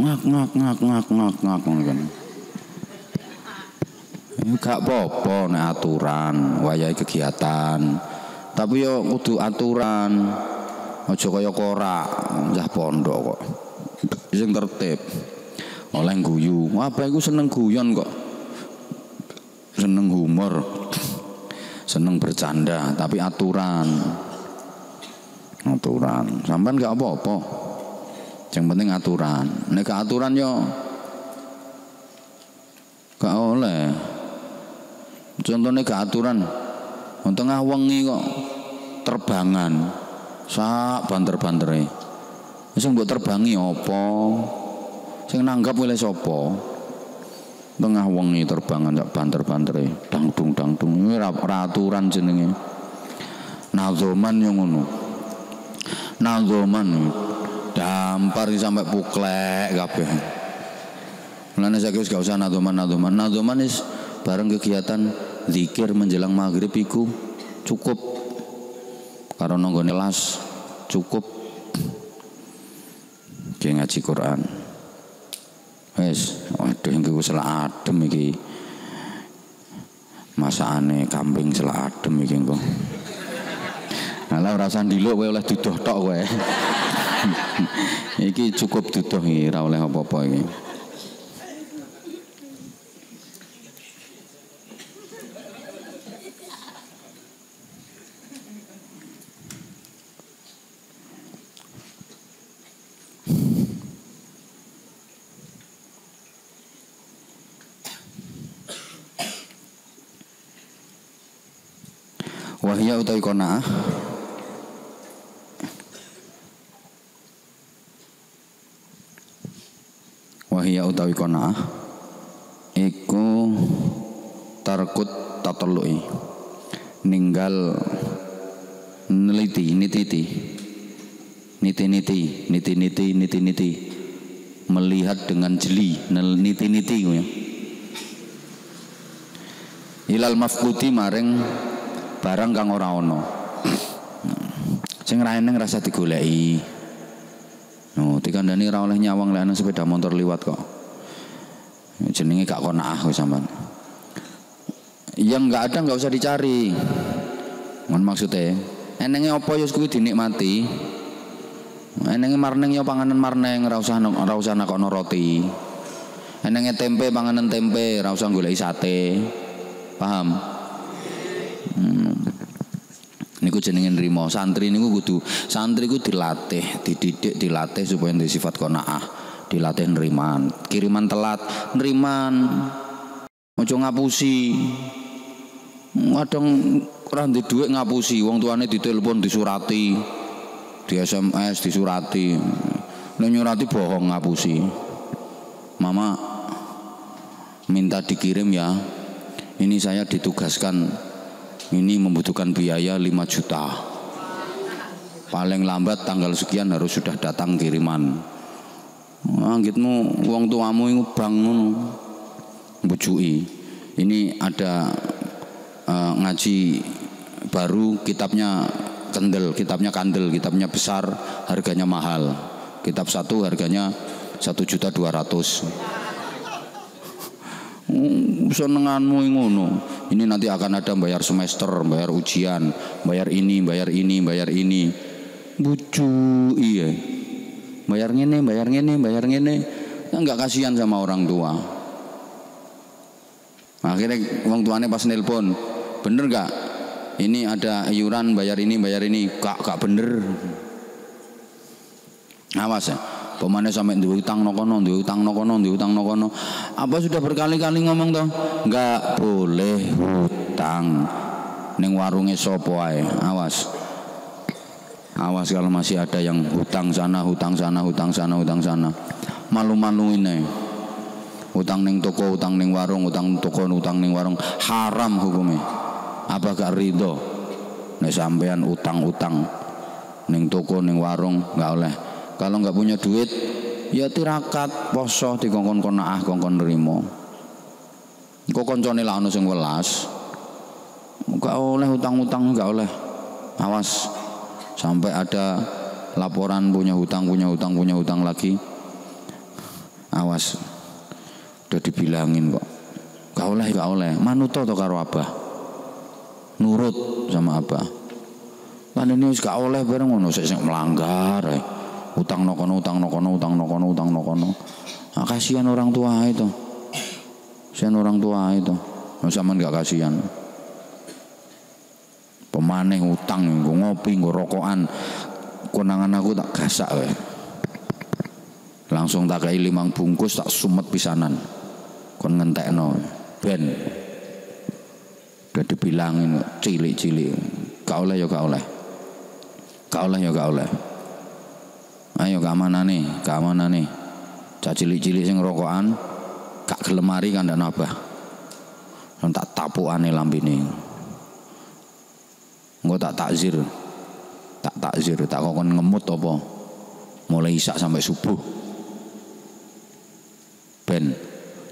Ngak ngak ngak ngak ngak ngak ngono kene. Gak apa-apa nek aturan wayahe kegiatan. Tapi yo kudu aturan. Aja kaya korak njah pondok kok. Sing tertib. Oleh guyu. Apa iku seneng guyon kok. Seneng humor. Seneng bercanda tapi aturan. Aturan. Sampeyan gak apa-apa. Yang penting aturan. Nek gak aturan yo gak oleh. Contohnya keaturan, tengah wengi kok terbangan, sak banter-bantere. Sing mbok terbangi apa? Sing nanggap oleh sapa? Tengah wengi terbangan sak banter-bantere, dangdung dangdung. Ini aturan jenenge. Nazoman yang ngono. Nazoman dampar sampai puklek kabeh. Mulane saiki wis gak usah nazoman nazoman. Nazoman is bareng kegiatan zikir menjelang maghrib iku cukup karo nonggo nelas cukup ki ngaji Quran wis waduh iki wis selak adem iki masakane kambing selak adem iki engko ala ora usah ndiluk kowe oleh duduh tok kowe iki cukup duduh iki ora oleh apa-apa iki. Wahya utawi qanaah Wahya utawi qanaah iku tarkut tatallu'i ninggal neliti nititi niti-niti niti-niti niti-niti melihat dengan jeli niti-niti ilal mafkuti maring barang kang ora ana. Sing raene ngrasa digoleki. No, dikandani ora oleh nyawang lek ana sepeda motor liwat kok. Jenenge gak qanaah wis sampean. Yang enggak ada enggak usah dicari. Ngono maksudnya. Enenge apa ya kuwi dinikmati. Enenge marneng ya panganan marneng, ora usah ora usah nakokno roti. Enenge tempe panganan tempe, ora usah goleki sate. Paham? Niku jenenge nrimo santri niku kudu santri ku dilatih dididik dilatih supaya nduwe sifat qanaah dilatih neriman kiriman telat neriman ojo ngapusi kadang ora ndek dhuwit ngapusi wong tuane ditelepon disurati di S M S disurati nek nyurati bohong ngapusi mama minta dikirim ya ini saya ditugaskan ini membutuhkan biaya lima juta. Paling lambat tanggal sekian harus sudah datang kiriman. Anggitmu wong tuamu iku bang ngono. Mbujuki. Ini ada uh, ngaji baru kitabnya kendel, kitabnya kandel, kitabnya besar, harganya mahal. Kitab satu harganya satu juta dua ratus. senenganmu ngono. Ini nanti akan ada bayar semester, bayar ujian, bayar ini, bayar ini, bayar ini. Bucu iya. Bayar ngene, bayar ngene, bayar ngene. Enggak kasihan sama orang tua. Akhirnya orang tuanya pas nelpon, bener gak? Ini ada iuran, bayar ini, bayar ini. Kak, kak bener. Awas ya. Pemane sampai duwe utang nokono, duwe utang nokono, duwe utang nokono. Apa sudah berkali-kali ngomong toh? Enggak boleh utang. Ning warunge sapa ae. Awas. Awas kalau masih ada yang hutang sana, hutang sana, hutang sana, hutang sana. Malu-maluin ae. Utang ning toko, utang ning warung, utang toko, utang ning warung. Haram hukumnya. Apa gak ridho? Nek sampean utang-utang ning toko, ning warung enggak oleh. Kalau nggak punya duit, ya tirakat poso di kongkon konaah kongkon nerimo. Kok koncone lah ono sing welas. Enggak oleh hutang-hutang, enggak oleh. Awas. Sampai ada laporan punya hutang, punya hutang, punya hutang lagi. Awas. Udah dibilangin kok. Enggak oleh, enggak oleh. Manuto to karo abah. Nurut sama abah. Lan ini wis gak oleh bareng ngono sik sing melanggar. Eh. Utang nokono, utang nokono, utang nokono, utang nokono. Nah, kasihan orang tua itu. Kasihan orang tua itu. Masa man gak kasihan. Pemaneh utang, gue ngopi, gue rokokan. Konangan aku tak gasak we. Langsung tak kei limang bungkus, tak sumet pisanan. Kon ngentekno ben. Udah dibilangin cilik-cilik. Gak oleh ya gak oleh. Gak oleh ya gak oleh. Ayo keamanan nih, keamanan nih. Cah cilik-cilik sing rokokan, kak gelemari kan ndak nabah. Tak tapukane lambene. Engko tak takzir. Tak takzir, tak kokon ngemut apa. Mulai isak sampai subuh. Ben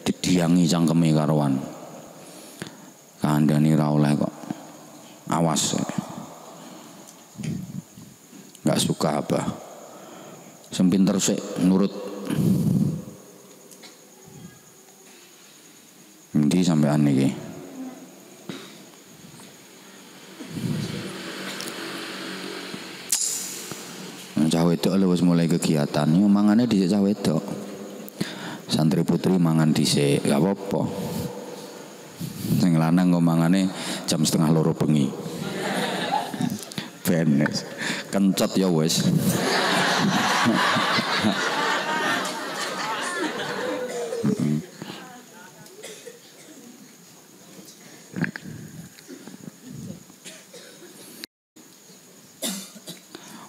didiangi cangkeme karoan. Kandhani ra oleh kok. Awas. Enggak suka apa. Sempinter sik nurut. Endi sampean niki? Cah wedok wis mulai kegiatan, yo mangane dhisik cah wedok. Santri putri mangan dhisik, gak apa-apa. Sing lanang kok mangane jam setengah loro bengi. Ben kencet ya wis.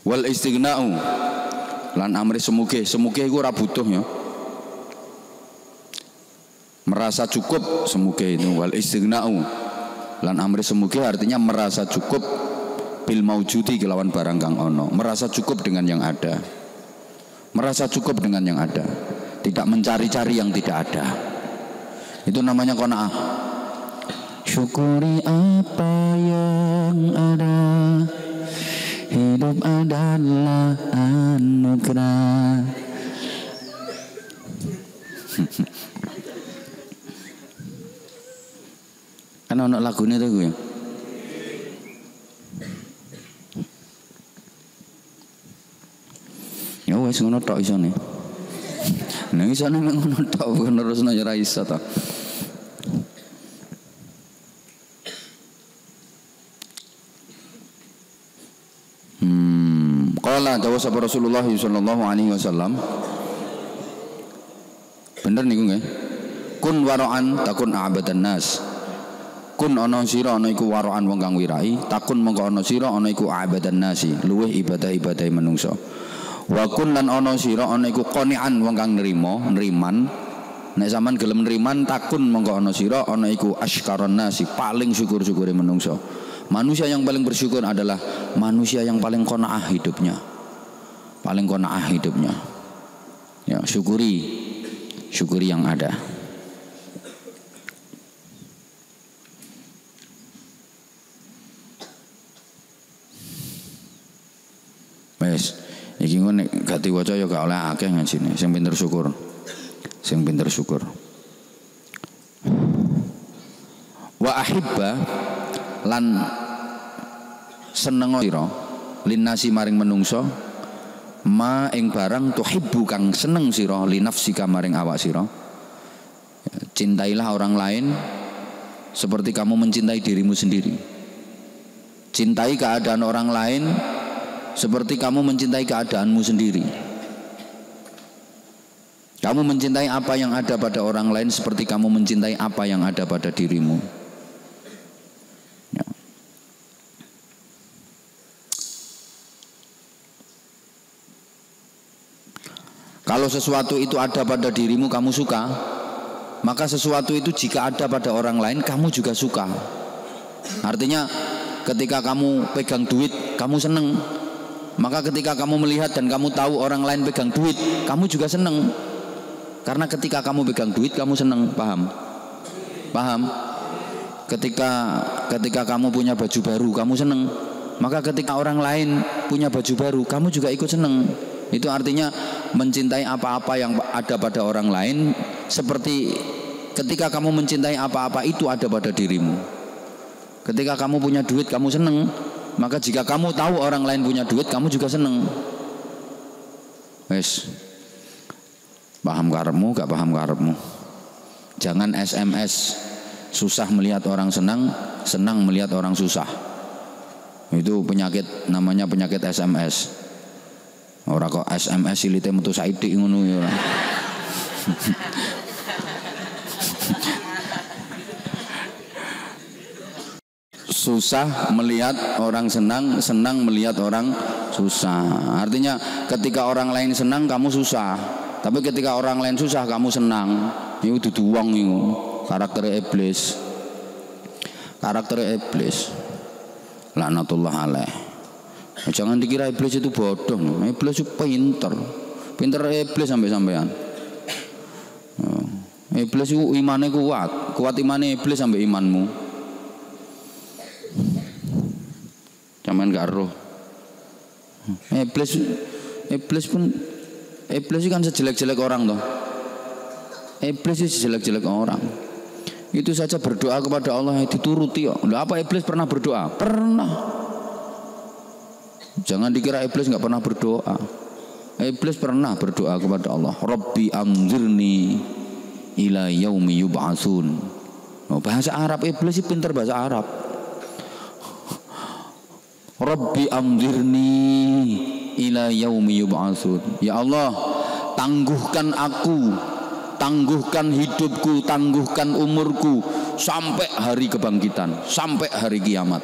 Wal istighna'u lan amri semuge, semuge iku ora butuh ya. Merasa cukup semuge itu wal istighna'u lan amri semuge artinya merasa cukup bil maujudi kelawan barang kang ono, merasa cukup dengan yang ada. Merasa cukup dengan yang ada, tidak mencari-cari yang tidak ada. Itu namanya qanaah. Syukuri apa yang ada. Hidup adalah anugerah. Kan ono lagune to kuwi. Wis ngono tok isone. Nang isone mek ngono tok nerusno ya ra iso ta. Hmm, qala dawuh sapa Rasulullah sallallahu alaihi wasallam. Bener niku nggih. Kun wara'an takun a'badan nas. Kun ana sira ana iku wara'an wong kang wirai, takun mengko ana sira ana iku a'badan nasi, luwih ibadah-ibadah manungsa. Wa kun lan ana sira ana iku qani'an wong kang nrimo, nriman. Nek sampean gelem nriman takun mongko ana sira ana iku asykaron nasi, paling syukur-syukure manungsa. Manusia yang paling bersyukur adalah manusia yang paling qanaah hidupnya. Paling qanaah hidupnya. Ya, syukuri. Syukuri yang ada. Wes. Iki ngono gak diwaca ya gak oleh akeh ngajine. Sing pinter syukur. Sing pinter syukur. wa ahibba lan senengo sira linasi maring menungso ma ing barang tuhibbu kang seneng sira linafsika maring awak sira. Cintailah orang lain seperti kamu mencintai dirimu sendiri. Cintai keadaan orang lain seperti kamu mencintai keadaanmu sendiri. Kamu mencintai apa yang ada pada orang lain seperti kamu mencintai apa yang ada pada dirimu. Ya. Kalau sesuatu itu ada pada dirimu kamu suka, maka sesuatu itu jika ada pada orang lain kamu juga suka. Artinya ketika kamu pegang duit kamu seneng, maka ketika kamu melihat dan kamu tahu orang lain pegang duit kamu juga seneng. Karena ketika kamu pegang duit kamu seneng, paham? Paham? Ketika ketika kamu punya baju baru kamu seneng, maka ketika orang lain punya baju baru kamu juga ikut seneng. Itu artinya mencintai apa-apa yang ada pada orang lain seperti ketika kamu mencintai apa-apa itu ada pada dirimu. Ketika kamu punya duit kamu seneng, maka jika kamu tahu orang lain punya duit kamu juga seneng. Wes. Paham karepmu, gak paham karepmu. Jangan S M S susah melihat orang senang, senang melihat orang susah. Itu penyakit, namanya penyakit S M S. Ora kok S M S silite metu saithik ngono ya. Susah melihat orang senang, senang melihat orang susah. Artinya ketika orang lain senang kamu susah. Tapi ketika orang lain susah kamu senang. Iku dudu wong iku, karakter iblis. Karakter iblis. Laknatullah alaih. Jangan dikira iblis itu bodoh. Iblis itu pinter. Pinter iblis sampai-sampean. Iblis itu imannya kuat. Kuat imannya iblis sampai imanmu. Cuman gak roh. Iblis iblis pun iblis itu kan sejelek-jelek orang toh. Iblis itu sejelek-jelek orang. Itu saja berdoa kepada Allah dituruti. Lah apa iblis pernah berdoa? Pernah. Jangan dikira iblis nggak pernah berdoa. Iblis pernah berdoa kepada Allah. Rabbi anzirni ila yaumi yub'atsun. Oh, bahasa Arab iblis sih pintar bahasa Arab. Rabbi anzirni ila yaumi yub'atsun. Ya Allah, tangguhkan aku, tangguhkan hidupku, tangguhkan umurku sampai hari kebangkitan, sampai hari kiamat.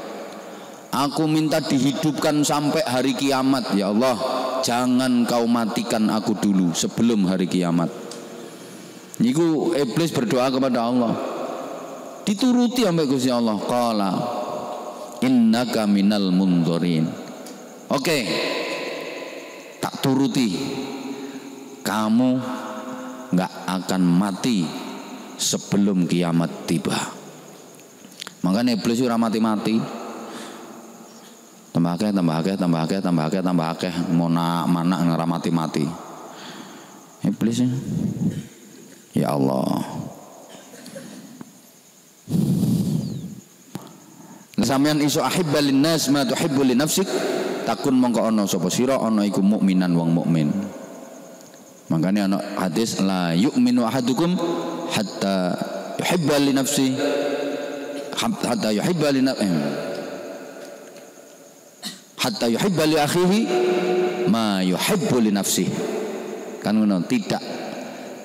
Aku minta dihidupkan sampai hari kiamat. Ya Allah, jangan kau matikan aku dulu sebelum hari kiamat. Niku iblis berdoa kepada Allah, dituruti sampai Gusti Allah. Qala innaka minal mundzirin. Oke, okay. Tak turuti, kamu nggak akan mati sebelum kiamat tiba. Makanya iblis ora mati-mati. Tambah akeh, tambah akeh, tambah akeh, tambah akeh, tambah akeh, mona mana ora mati-mati. Iblis ya. Ya Allah. Sampeyan iso ahibba linnas ma tuhibbu li nafsik. Takun mongko ono sapa sira ono iku mukminan wong mukmin. Makanya ono hadis la yu'minu ahadukum hatta yuhibba li nafsi hatta yuhibba li nafsi hatta yuhibba li akhihi ma yuhibbu li nafsi. Kan ngono, tidak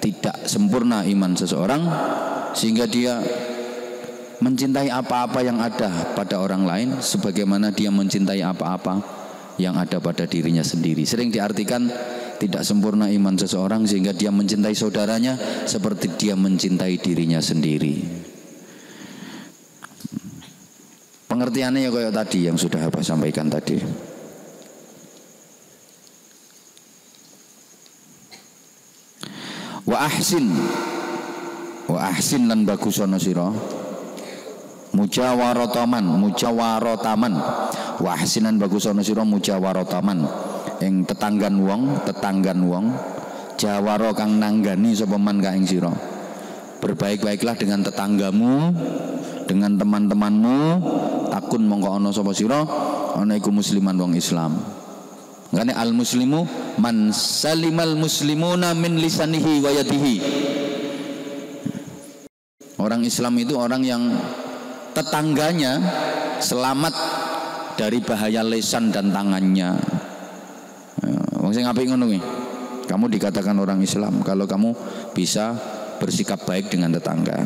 tidak sempurna iman seseorang sehingga dia mencintai apa-apa yang ada pada orang lain sebagaimana dia mencintai apa-apa yang ada pada dirinya sendiri. Sering diartikan tidak sempurna iman seseorang sehingga dia mencintai saudaranya seperti dia mencintai dirinya sendiri. Pengertiannya ya kayak tadi yang sudah Abah sampaikan tadi. Wa ahsin, wa ahsin lan bagusono sira mujawarotaman, mujawarotaman. Wahsinan bagusono sira mujawarotaman ing tetanggan wong, tetanggan wong jawaro kang nanggani sapa man kaing sira. Berbaik-baiklah dengan tetanggamu dengan teman-temanmu takun mongko ana sapa sira ana iku musliman wong Islam. Ngene al muslimu man salimal muslimuna min lisanihi wa yadihi. Orang Islam itu orang yang tetangganya selamat dari bahaya lisan dan tangannya. Wong sing apik ngono kuwi. Kamu dikatakan orang Islam kalau kamu bisa bersikap baik dengan tetangga.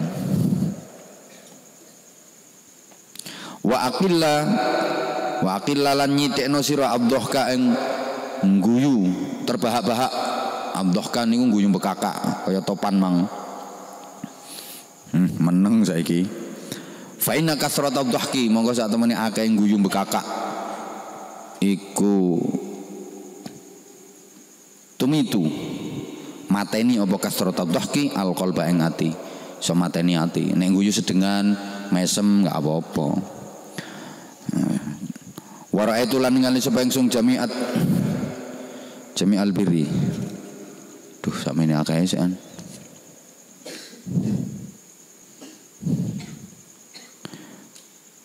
Wa aqilla wa aqilla lan nyitekno sira abdohka ing ngguyu terbahak-bahak. Abdohka niku ngguyu bekakak kaya topan mang. Hmm, meneng saiki. Fa inna kasrat abdohki monggo sak temene akeh ngguyu bekakak. Iku tumitu mateni apa kasrata dhahki alqalba ing ati iso mateni ati nek guyu sedengan mesem gak apa-apa. Waraitu lan ningali sapa ingsun jamiat jami'al birri duh samene akeh sean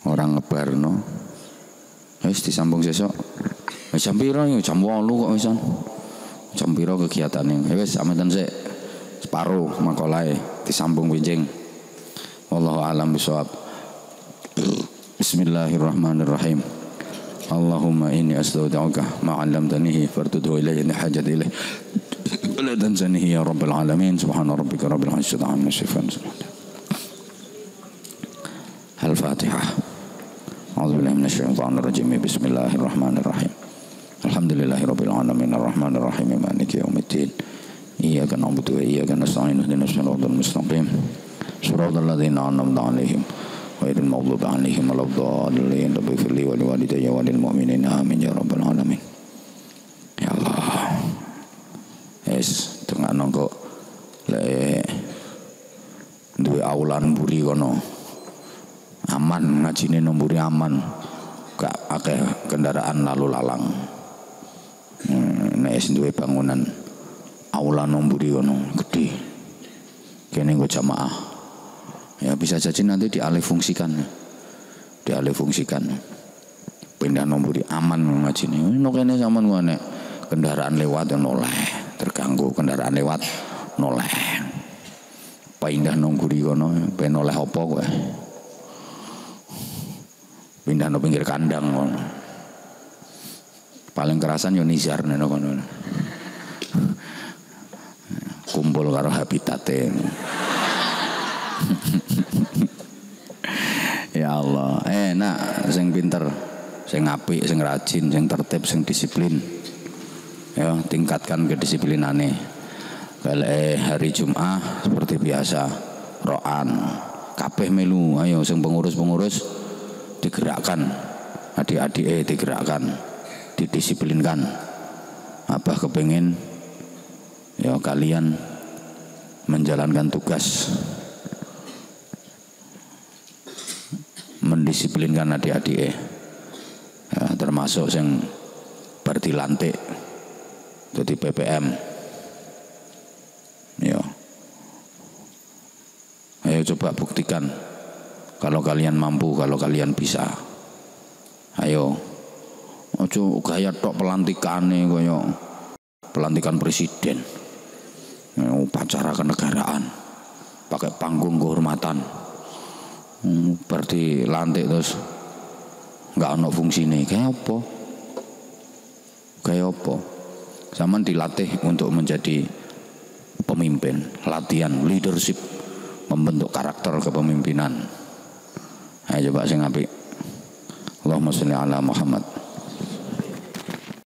orang ngebarno wis disambung sesuk wis jam pira jam delapan kok wisan campiro kegiatannya, wes amatan saya separuh makolai disambung binjing. Wallahu a'lam bishawab. Bismillahirrahmanirrahim. Allahumma inni astaudi'uka ma 'allamtanihi fartudhu ilayya li hajati ilayhi. La tanzanihi ya rabbal alamin. Subhana rabbika rabbil 'izzati 'amma yasifun. Al-Fatihah. A'udzu billahi minasy syaithanir rajim. Bismillahirrahmanirrahim. Alhamdulillahirabbil alamin arrahmanir rahim maliki yaumiddin iyyaka na'budu wa iyyaka nasta'in ihdinas siratal mustaqim siratal ladzina an'amta 'alaihim ghairil maghdubi 'alaihim waladdallin rabbighfirli wa liwalidayya wa lil mu'minina amin ya rabbal alamin. Ya Allah es tengah nongko lek duwe aulan mburi kono aman ngajine nomburi aman gak akeh kendaraan lalu lalang. Nek duwe bangunan aula nomburi ono gede kene nggo jamaah ya bisa jadi nanti dialih fungsikan dialih fungsikan pindah nomburi aman ngajine no kene sampean ngene kendaraan lewat noleh terganggu kendaraan lewat noleh pindah nomburi kono ben noleh apa kowe pindah no pinggir kandang kono paling kerasan yo nizar neno kono kumpul karo habitate. Ya Allah enak sing pinter sing apik sing rajin sing tertib sing disiplin ya tingkatkan kedisiplinane kalih hari Jumat seperti biasa roan kabeh melu ayo sing pengurus-pengurus digerakkan adik-adike digerakkan didisiplinkan. Abah kepingin ya kalian menjalankan tugas mendisiplinkan adik-adik ya, termasuk yang berdilantik jadi P P M ya. Ayo coba buktikan kalau kalian mampu kalau kalian bisa ayo. Ojo gaya tok pelantikane kaya pelantikan presiden upacara kenegaraan pakai panggung kehormatan berarti lantik terus nggak ono fungsine kaya apa kaya apa zaman dilatih untuk menjadi pemimpin latihan leadership membentuk karakter kepemimpinan ayo coba sing apik Allahumma sholli ala Muhammad.